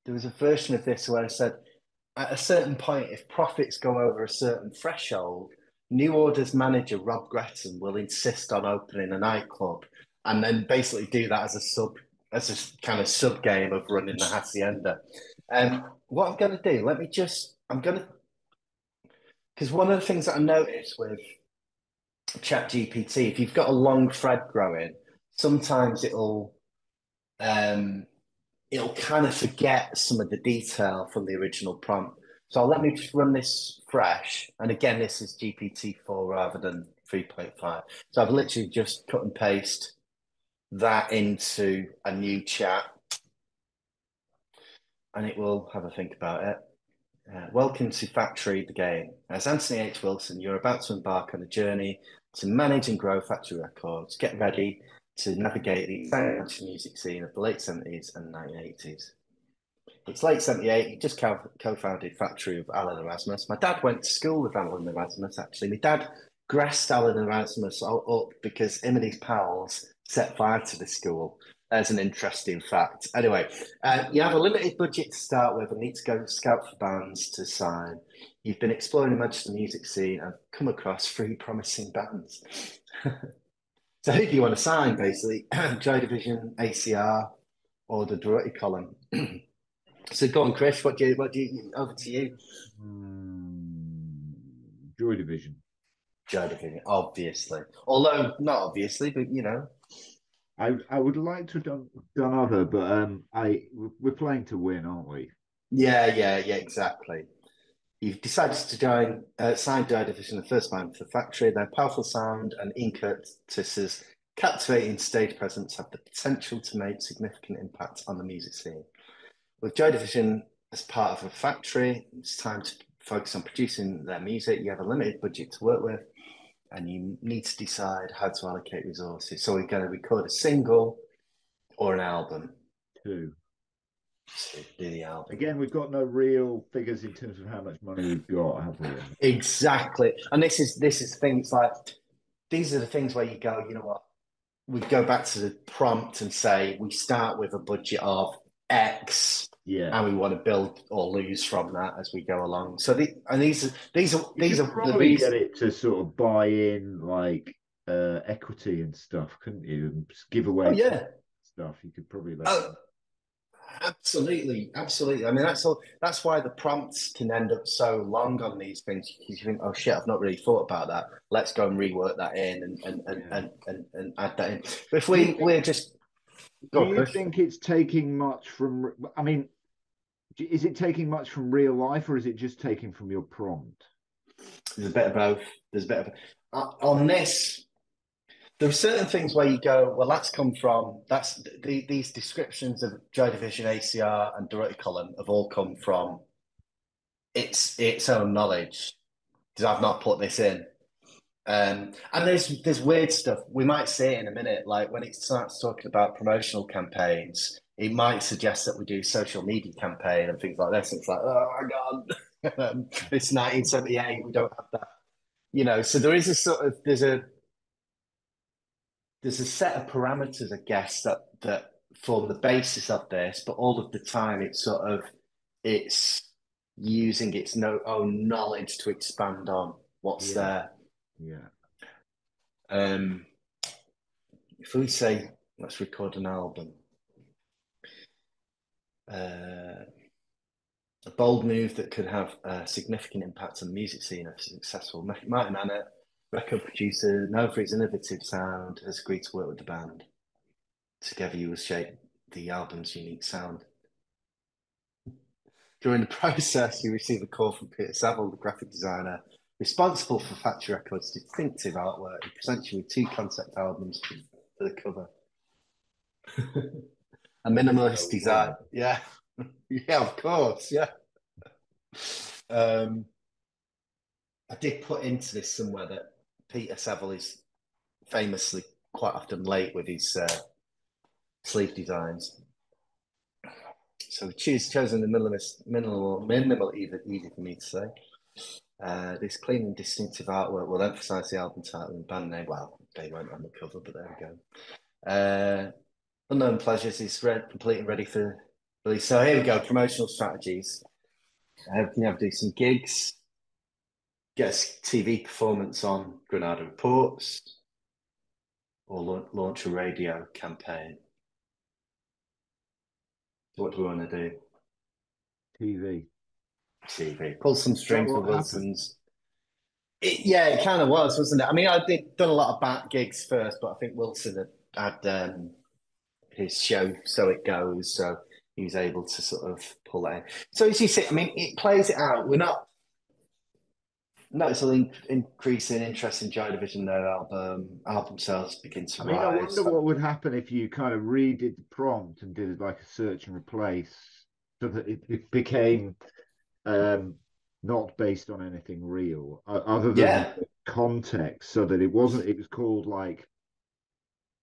there was a version of this where I said, at a certain point, if profits go over a certain threshold, New Order's manager, Rob Gretton, will insist on opening a nightclub, and then basically do that as a sub, as a kind of sub game of running the Hacienda. And um, what I'm going to do, let me just, I'm going to, because one of the things that I noticed with ChatGPT, if you've got a long thread growing, sometimes it'll, um, it'll kind of forget some of the detail from the original prompt. So let me just run this fresh. And again, this is G P T four rather than three point five. So I've literally just cut and paste that into a new chat. And it will have a think about it. Uh, welcome to Factory, the game. As Anthony H. Wilson, you're about to embark on a journey to manage and grow Factory Records. Get ready to navigate the exciting music scene of the late seventies and nineteen eighties. It's late seventy-eight, he just co-founded Factory with Alan Erasmus. My dad went to school with Alan Erasmus, actually. My dad grassed Alan Erasmus up because him and his pals set fire to the school. That's an interesting fact. Anyway, uh, you have a limited budget to start with and need to go scout for bands to sign. You've been exploring the Manchester music scene and come across three promising bands. So who do you want to sign, basically? Joy Division, A C R, or the Durutti Column? So go on, Chris. What do you? What do you? Over to you. Um, Joy Division. Joy Division, obviously. Although not obviously, but you know. I I would like to have done, done other, but um, I we're playing to win, aren't we? Yeah, yeah, yeah, exactly. You've decided to join uh, signed Joy Division, the first band for the Factory. Their powerful sound and ink artists' captivating stage presence have the potential to make significant impact on the music scene. With Joy Division as part of a Factory, it's time to focus on producing their music. You have a limited budget to work with, and you need to decide how to allocate resources. So we're going to record a single or an album. Two. So do the album. Again, we've got no real figures in terms of how much money we've got, have we? Exactly. And this is this is things like, these are the things where you go, you know what, we go back to the prompt and say, we start with a budget of X, yeah, and we want to build or lose from that as we go along. So the, and these are these are these are the reason get it to sort of buy in like uh, equity and stuff, couldn't you? And give away oh, yeah. stuff. You could probably. Let oh, absolutely, absolutely. I mean, that's all. That's why the prompts can end up so long on these things. You think, oh shit, I've not really thought about that. Let's go and rework that in and and and yeah. and, and, and add that in. But if we we're just. Do you think it's taking much from, I mean, is it taking much from real life, or is it just taking from your prompt? There's a bit of both. There's a bit of, uh, on this, there are certain things where you go, well, that's come from, that's the, these descriptions of Joy Division, A C R and Durutti Column have all come from its its own knowledge, because I've not put this in. Um, and there's there's weird stuff. We might see it in a minute, like when it starts talking about promotional campaigns, it might suggest that we do social media campaign and things like this. It's like, oh my god, um, it's nineteen seventy-eight, we don't have that, you know. So there is a sort of there's a there's a set of parameters, I guess, that that form the basis of this, but all of the time it's sort of it's using its no own knowledge to expand on what's yeah. there. Yeah. Um, if we say, let's record an album. Uh, a bold move that could have a significant impact on the music scene if successful. Martin Hannett, record producer, known for his innovative sound, has agreed to work with the band. Together you will shape the album's unique sound. During the process, you receive a call from Peter Saville, the graphic designer, responsible for Factory Records' distinctive artwork. He presents you with two concept albums for the cover. A minimalist design. Yeah. Yeah, of course. Yeah. Um, I did put into this somewhere that Peter Saville is famously quite often late with his uh, sleeve designs. So we choose chosen the minimalist, minimal, minimal, either, easy for me to say. Uh, this clean and distinctive artwork will emphasise the album title and band name. Well, they weren't on the cover, but there we go. Uh, Unknown Pleasures is read, complete and ready for release. So here we go, promotional strategies. Uh, you have to do some gigs, get a T V performance on Granada Reports, or la launch a radio campaign. What do we want to do? T V. T V. Pull some strings for Wilson's. It, yeah, it kind of was, wasn't it? I mean, I did done a lot of bat gigs first, but I think Wilson had, had um, his show, So It Goes, so he was able to sort of pull that in. So as you see, I mean, it plays it out. We're not noticing increase in interest in Joy Division, their album, album sales begin to I mean, rise. I wonder so. what would happen if you kind of redid the prompt and did like a search and replace, so that it, it became... Um, not based on anything real uh, other than yeah. context, so that it wasn't, it was called like,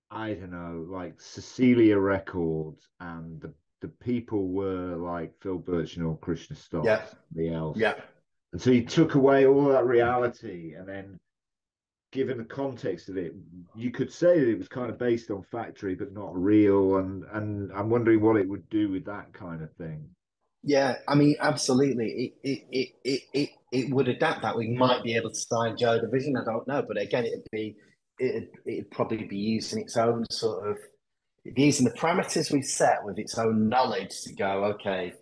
I don't know, like Cecilia Records, and the, the people were like Phil Birchenall, Krishna Stott, yeah. somebody else. Yeah. And so you took away all that reality, and then given the context of it, you could say that it was kind of based on Factory, but not real. And, and I'm wondering what it would do with that kind of thing. Yeah, I mean, absolutely. It it, it it it it would adapt that. We might be able to sign Joy Division. I don't know, but again, it'd be it it'd probably be using its own sort of using the parameters we set with its own knowledge to go. Okay,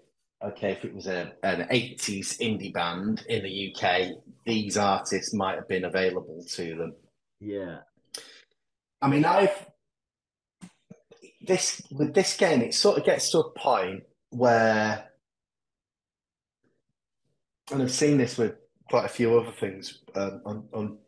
okay. If it was a an eighties indie band in the U K, these artists might have been available to them. Yeah, I mean, I've this with this game. It sort of gets to a point where and I've seen this with quite a few other things um, on, on,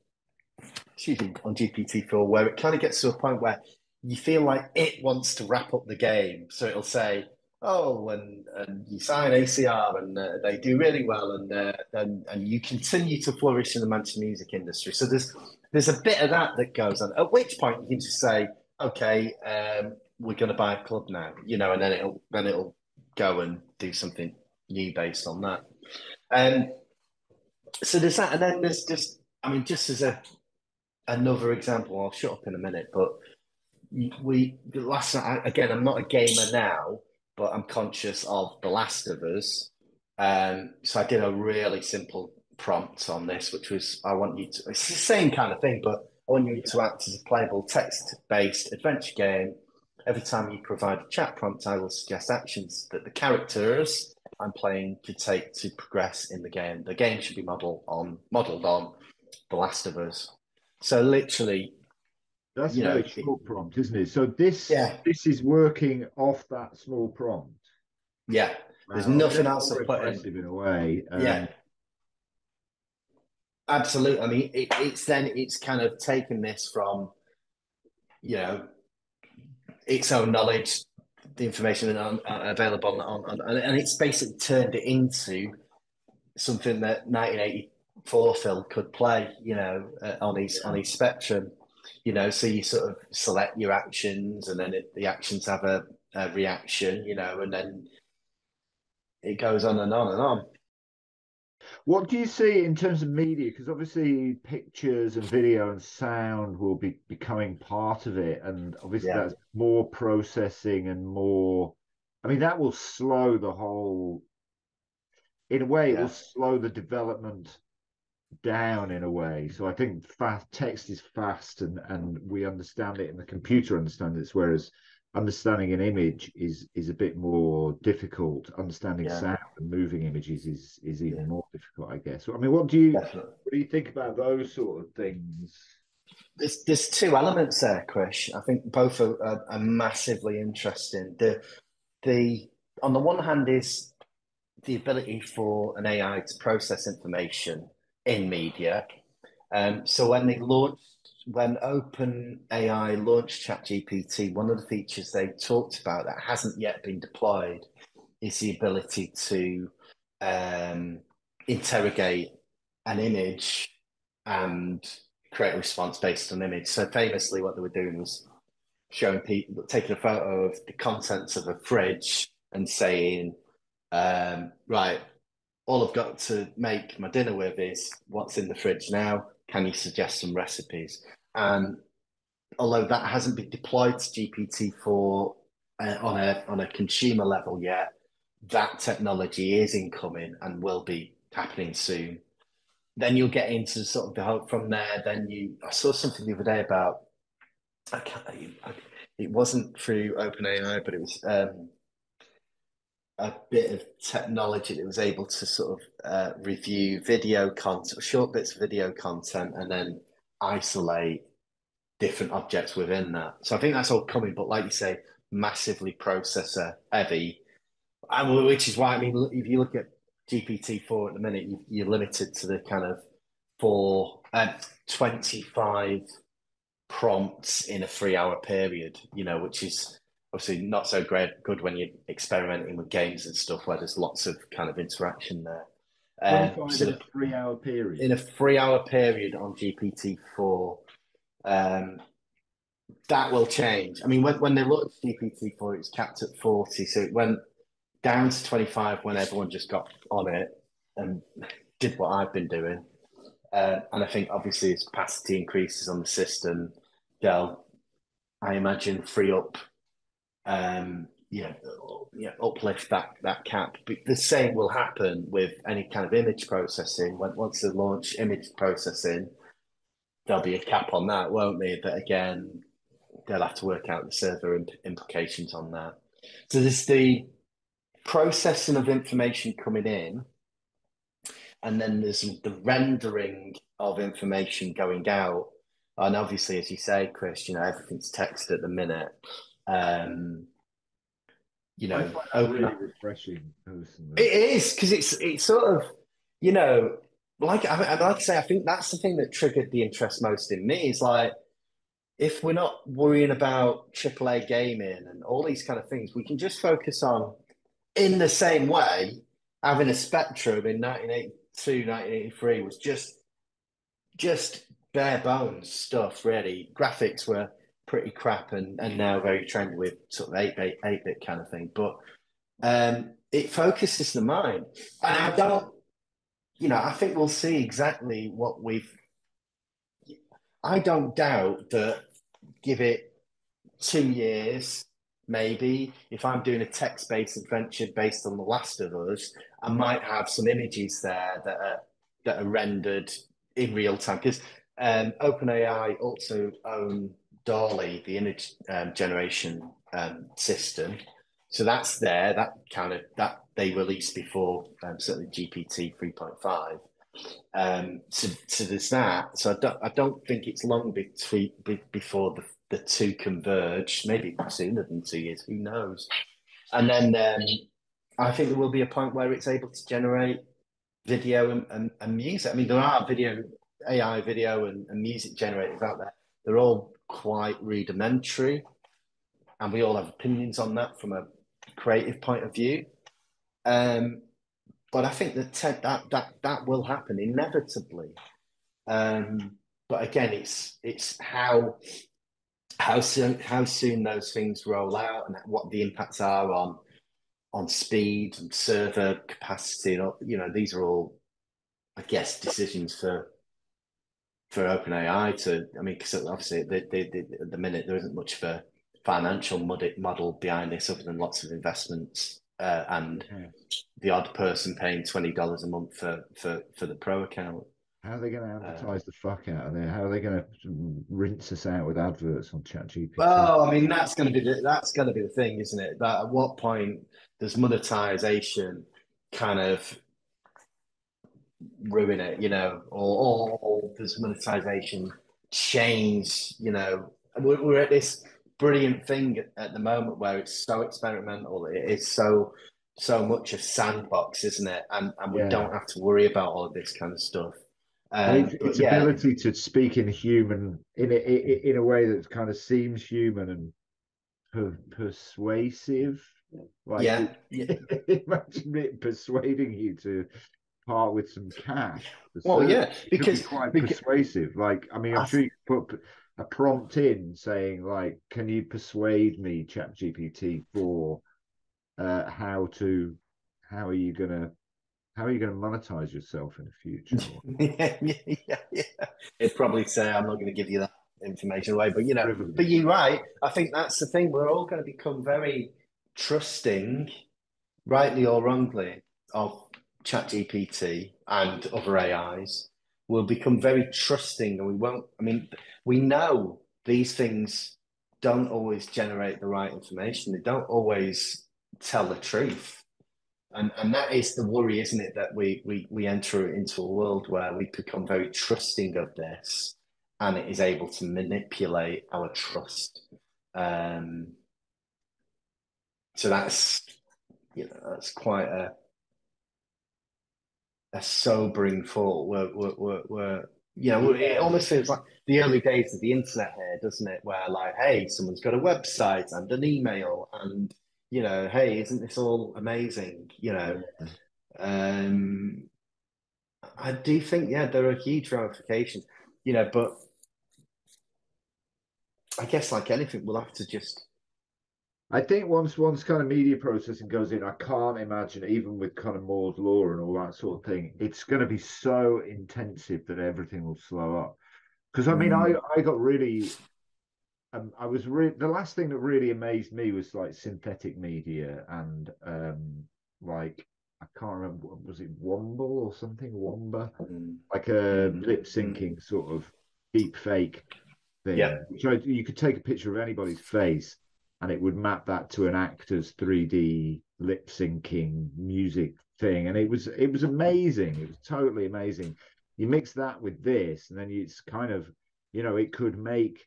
excuse me, on G P T four, where it kind of gets to a point where you feel like it wants to wrap up the game. So it'll say, oh, and, and you sign A C R and uh, they do really well, and, uh, and and you continue to flourish in the Manchester music industry. So there's there's a bit of that that goes on, at which point you can just say, okay, um, we're going to buy a club now, you know, and then it'll, then it'll go and do something new based on that. Um, so there's that, and then there's just, I mean, just as a another example, I'll shut up in a minute, but we, the last night, again, I'm not a gamer now, but I'm conscious of The Last of Us. Um, so I did a really simple prompt on this, which was, I want you to, it's the same kind of thing, but I want you to act as a playable text-based adventure game. Every time you provide a chat prompt, I will suggest actions that the characters I'm playing could take to progress in the game. The game should be modeled on, modeled on The Last of Us. So literally, that's you know, a small prompt, isn't it? So this yeah. this is working off that small prompt. Yeah, wow. There's nothing else to put in. in a way. Um, yeah, absolutely. I mean, it, it's then it's kind of taken this from, you know, its own knowledge, the information on, on, available on, on, on, and it's basically turned it into something that nineteen eighty-four Phil could play. You know, uh, on his yeah. on his Spectrum. You know, so you sort of select your actions, and then it, the actions have a, a reaction, you know, and then it goes on and on and on. What do you see in terms of media? Because obviously pictures and video and sound will be becoming part of it. And obviously yeah. that's more processing and more, I mean, that will slow the whole, in a way, yeah. it will slow the development down in a way. So I think fast text is fast, and and we understand it, and the computer understands it, whereas understanding an image is is a bit more difficult. Understanding yeah. sound and moving images is is even yeah. more difficult, I guess. I mean, what do you Definitely. what do you think about those sort of things? There's there's two elements there, Krish. I think both are, are, are massively interesting. The the on the one hand is the ability for an A I to process information in media. Um, so when they launched, when OpenAI launched ChatGPT, one of the features they talked about that hasn't yet been deployed is the ability to um, interrogate an image and create a response based on image. So famously, what they were doing was showing people, taking a photo of the contents of a fridge and saying, um, right, all I've got to make my dinner with is what's in the fridge now. Can you suggest some recipes? And although that hasn't been deployed to G P T four uh, on a on a consumer level yet, that technology is incoming and will be happening soon. Then you'll get into sort of the hope from there. Then you, I saw something the other day about, I can't, I, it wasn't through OpenAI, but it was um, a bit of technology that was able to sort of uh, review video content, short bits of video content, and then isolate different objects within that. So I think that's all coming, but like you say, massively processor heavy, and which is why, I mean, if you look at G P T four at the minute, you, you're limited to the kind of four, uh, twenty-five prompts in a three hour period, you know, which is obviously not so great, good when you're experimenting with games and stuff where there's lots of kind of interaction there. Um, so in a three-hour period? In a three-hour period on G P T four, um, that will change. I mean, when, when they looked at G P T four, it was capped at forty, so it went down to twenty-five when everyone just got on it and did what I've been doing. Uh, and I think, obviously, as capacity increases on the system, they'll, I imagine, free up um yeah yeah uplift that that cap. But the same will happen with any kind of image processing. When once they launch image processing, there'll be a cap on that, won't they? But again, they'll have to work out the server imp implications on that. So there's the processing of information coming in, and then there's the rendering of information going out. And obviously, as you say, Chris, you know, everything's text at the minute. Um, you know, really refreshing. Personally. It is, because it's it's sort of you know, like I, like I say, I think that's the thing that triggered the interest most in me. Is like, if we're not worrying about triple A gaming and all these kind of things, we can just focus on, in the same way, having a Spectrum in nineteen eighty-two, nineteen eighty-three was just, just bare bones stuff, really. Graphics were pretty crap and, and now very trendy with sort of eight bit kind of thing. But um, it focuses the mind. And I don't, you know, I think we'll see exactly what we've, I don't doubt that, give it two years, maybe, if I'm doing a text-based adventure based on The Last of Us, I might have some images there that are, that are rendered in real time. Because um, OpenAI also own Dolly, the image um, generation um, system. So that's there, that kind of, that they released before, um, certainly G P T three point five. Um, so, so there's that. So I don't, I don't think it's long between, be, before the, the two converge, maybe sooner than two years, who knows? And then um, I think there will be a point where it's able to generate video and, and, and music. I mean, there are video, A I video and, and music generators out there. They're all quite rudimentary, and we all have opinions on that from a creative point of view. Um, But I think that that that that will happen inevitably. Um, but again, it's it's how how soon how soon those things roll out and what the impacts are on on speed and server capacity. And, you know, these are all, I guess, decisions for for OpenAI to. I mean, because obviously they, they, they, at the minute there isn't much of a financial model behind this other than lots of investments. Uh, and yeah. the odd person paying twenty dollars a month for, for for the pro account. How are they going to advertise uh, the fuck out of there? How are they going to rinse us out with adverts on ChatGPT? Well, I mean, that's going to be the, that's going to be the thing, isn't it? That at what point does monetization kind of ruin it? You know, or, or, or does monetization change? You know, we're, we're at this brilliant thing at the moment where it's so experimental, it is so so much a sandbox, isn't it? And, and we yeah. don't have to worry about all of this kind of stuff. Um, it's, its yeah. ability to speak in human in a, in a way that kind of seems human and per, persuasive. Like yeah, it, yeah. Imagine it persuading you to part with some cash. Well, so yeah, because be quite because, persuasive. Like, I mean, I'm I, sure you could put a prompt in saying, like, can you persuade me, ChatGPT, for uh, how to, how are you gonna, how are you gonna monetize yourself in the future? yeah, yeah, yeah. It'd probably say, I'm not gonna give you that information away, but you know, Riveting. But you're right. I think that's the thing. We're all gonna become very trusting, rightly or wrongly, of ChatGPT and other A Is. We'll become very trusting, and we won't. I mean, we know these things don't always generate the right information. They don't always tell the truth, and and that is the worry, isn't it? That we we we enter into a world where we become very trusting of this, and it is able to manipulate our trust. Um, so that's you know that's quite a. a sobering thought. We're, we're, we're, we're, you know, it almost feels like the early days of the internet here, doesn't it? Where like, hey, someone's got a website and an email and, you know, hey, isn't this all amazing? You know, um, I do think, yeah, there are huge ramifications, you know, but I guess like anything, we'll have to just, I think once once kind of media processing goes in, I can't imagine, even with kind of Moore's law and all that sort of thing, it's going to be so intensive that everything will slow up. Because I mean, mm. I I got really, um, I was re the last thing that really amazed me was like synthetic media and um, like I can't remember, was it Wombo or something, Womba, mm. like a mm. lip syncing mm. sort of deep fake thing. Yeah, which I, you could take a picture of anybody's face, and it would map that to an actor's three D lip syncing music thing. And it was it was amazing. It was totally amazing. You mix that with this, and then it's kind of, you know, it could make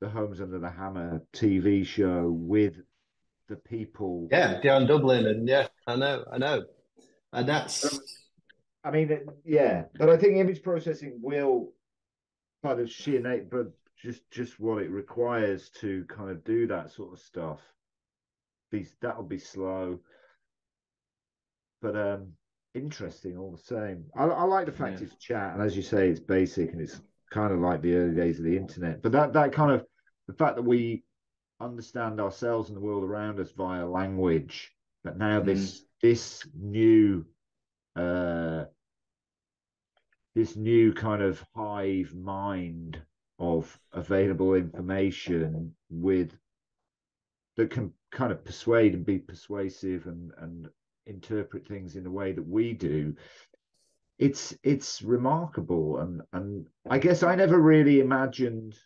the Homes Under the Hammer T V show with the people. Yeah, down Dublin. And yeah, I know, I know. And that's, I mean, it, yeah, but I think image processing will kind of sheer nature, but just just what it requires to kind of do that sort of stuff. Be that'll be slow, but um, interesting all the same. I, I like the fact yeah. it's chat, and as you say, it's basic and it's kind of like the early days of the internet. But that that kind of the fact that we understand ourselves and the world around us via language, but now mm. this this new. Uh, this new kind of hive mind of available information with that can kind of persuade and be persuasive and and interpret things in the way that we do. It's it's remarkable, and and I guess I never really imagined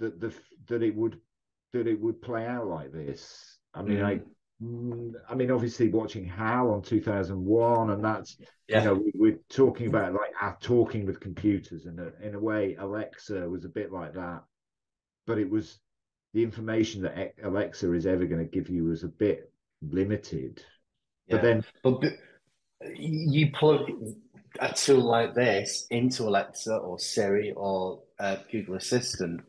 that the that it would that it would play out like this. I mean, mm. I. I mean, obviously, watching Hal on two thousand one, and that's yeah. you know we, we're talking about like our talking with computers, and in, in a way, Alexa was a bit like that. But it was the information that Alexa is ever going to give you was a bit limited. Yeah. But then, but you plug a tool like this into Alexa or Siri or uh, Google Assistant,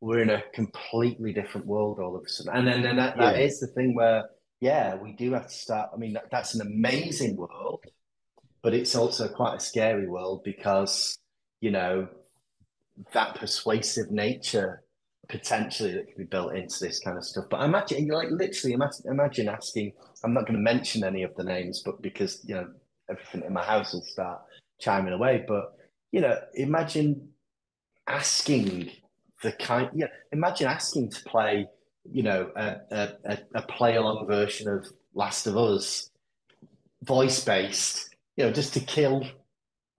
we're in a completely different world all of a sudden. And then, then that, that yeah. is the thing where. Yeah, we do have to start. I mean, that, that's an amazing world, but it's also quite a scary world because, you know, that persuasive nature potentially that could be built into this kind of stuff. But imagine, like, literally imagine, imagine asking, I'm not going to mention any of the names, but because, you know, everything in my house will start chiming away. But, you know, imagine asking the kind, yeah, imagine asking to play. You know, a, a, a play-along version of Last of Us, voice-based, you know, just to kill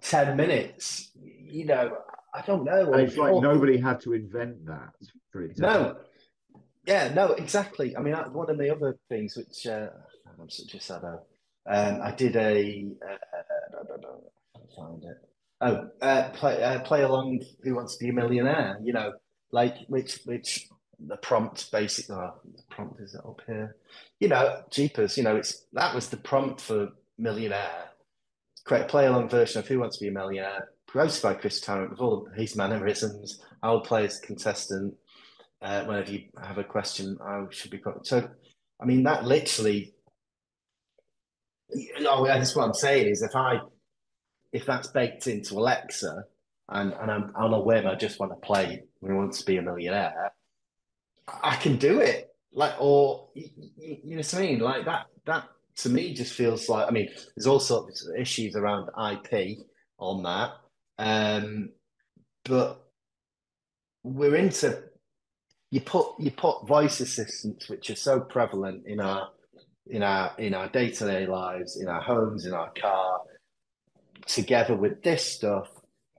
ten minutes, you know, I don't know. And it's like nobody had to invent that, for example. No, yeah, no, exactly. I mean, I, one of the other things which, uh, I'm such a saddo, um, I did a, uh, I don't know, I can't find it. Oh, uh, play, uh, play-along Who Wants to Be a Millionaire, you know, like, which, which, the prompt basically oh, the prompt is up here, you know, jeepers, you know, it's that was the prompt for Millionaire, create a play-along version of Who Wants to Be a Millionaire, hosted by Chris Tarrant with all of his mannerisms. I'll play as contestant. Uh, whenever you have a question, I should be so. I mean, that literally. Oh, that's what I'm saying is if I, if that's baked into Alexa, and and I'm on a whim, I just want to play Who Wants to Be a Millionaire. I can do it, like, or you, you know what I mean, like that. That to me just feels like. I mean, there's all sorts of issues around I P on that, um, but we're into you put you put voice assistants, which are so prevalent in our in our in our day to day lives, in our homes, in our car, together with this stuff,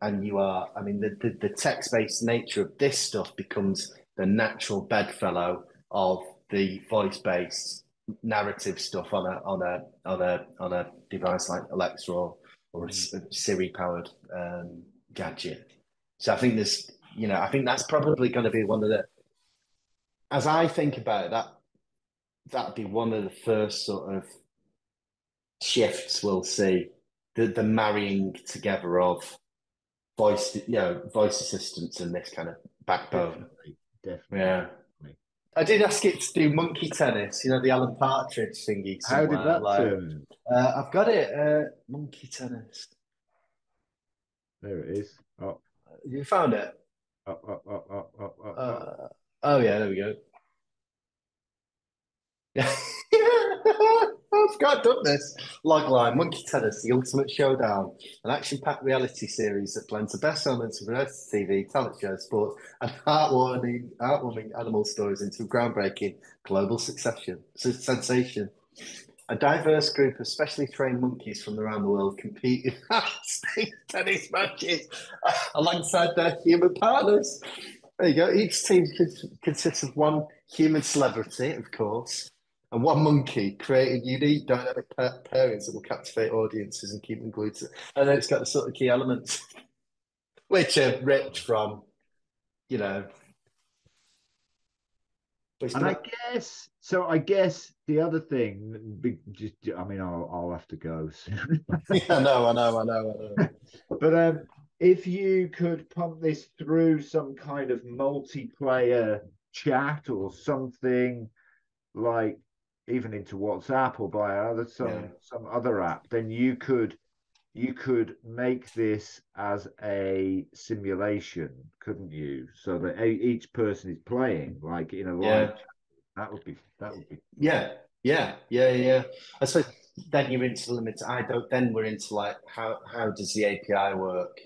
and you are. I mean, the the, the text based nature of this stuff becomes the natural bedfellow of the voice-based narrative stuff on a on a on a on a device like Alexa or, or a, a Siri-powered um, gadget. So I think there's, you know, I think that's probably going to be one of the. As I think about it, that that'd be one of the first sort of shifts we'll see, the the marrying together of voice, you know, voice assistants and this kind of backbone. Definitely. Definitely. Yeah, I did ask it to do monkey tennis. You know the Alan Partridge thingy. How did that like, turn? Uh, I've got it. Uh, monkey tennis. There it is. Up. You found it. Up, up, up, up, up, up. Uh, oh yeah, there we go. Yeah, I've got done this. Logline: Monkey Tennis, the ultimate showdown, an action-packed reality series that blends the best elements of reality T V, talent shows, sports, and heartwarming, heartwarming animal stories into a groundbreaking global succession sensation. A diverse group of specially trained monkeys from around the world compete in stage tennis matches alongside their human partners. There you go. Each team consists of one human celebrity, of course. And one monkey, creating unique dynamic pairings that will captivate audiences and keep them glued to it. And then it's got the sort of key elements, which are ripped from, you know, And I guess so. I guess the other thing, just, I mean, I'll, I'll have to go soon. yeah, no, I know, I know, I know. But um, if you could pump this through some kind of multiplayer chat or something, like even into WhatsApp or by other some yeah. some other app, then you could you could make this as a simulation, couldn't you? So that a, each person is playing like in a live. Yeah. That would be that would be. Yeah, yeah, yeah, yeah. I so then you're into limits. I don't. Then we're into like how how does the A P I work?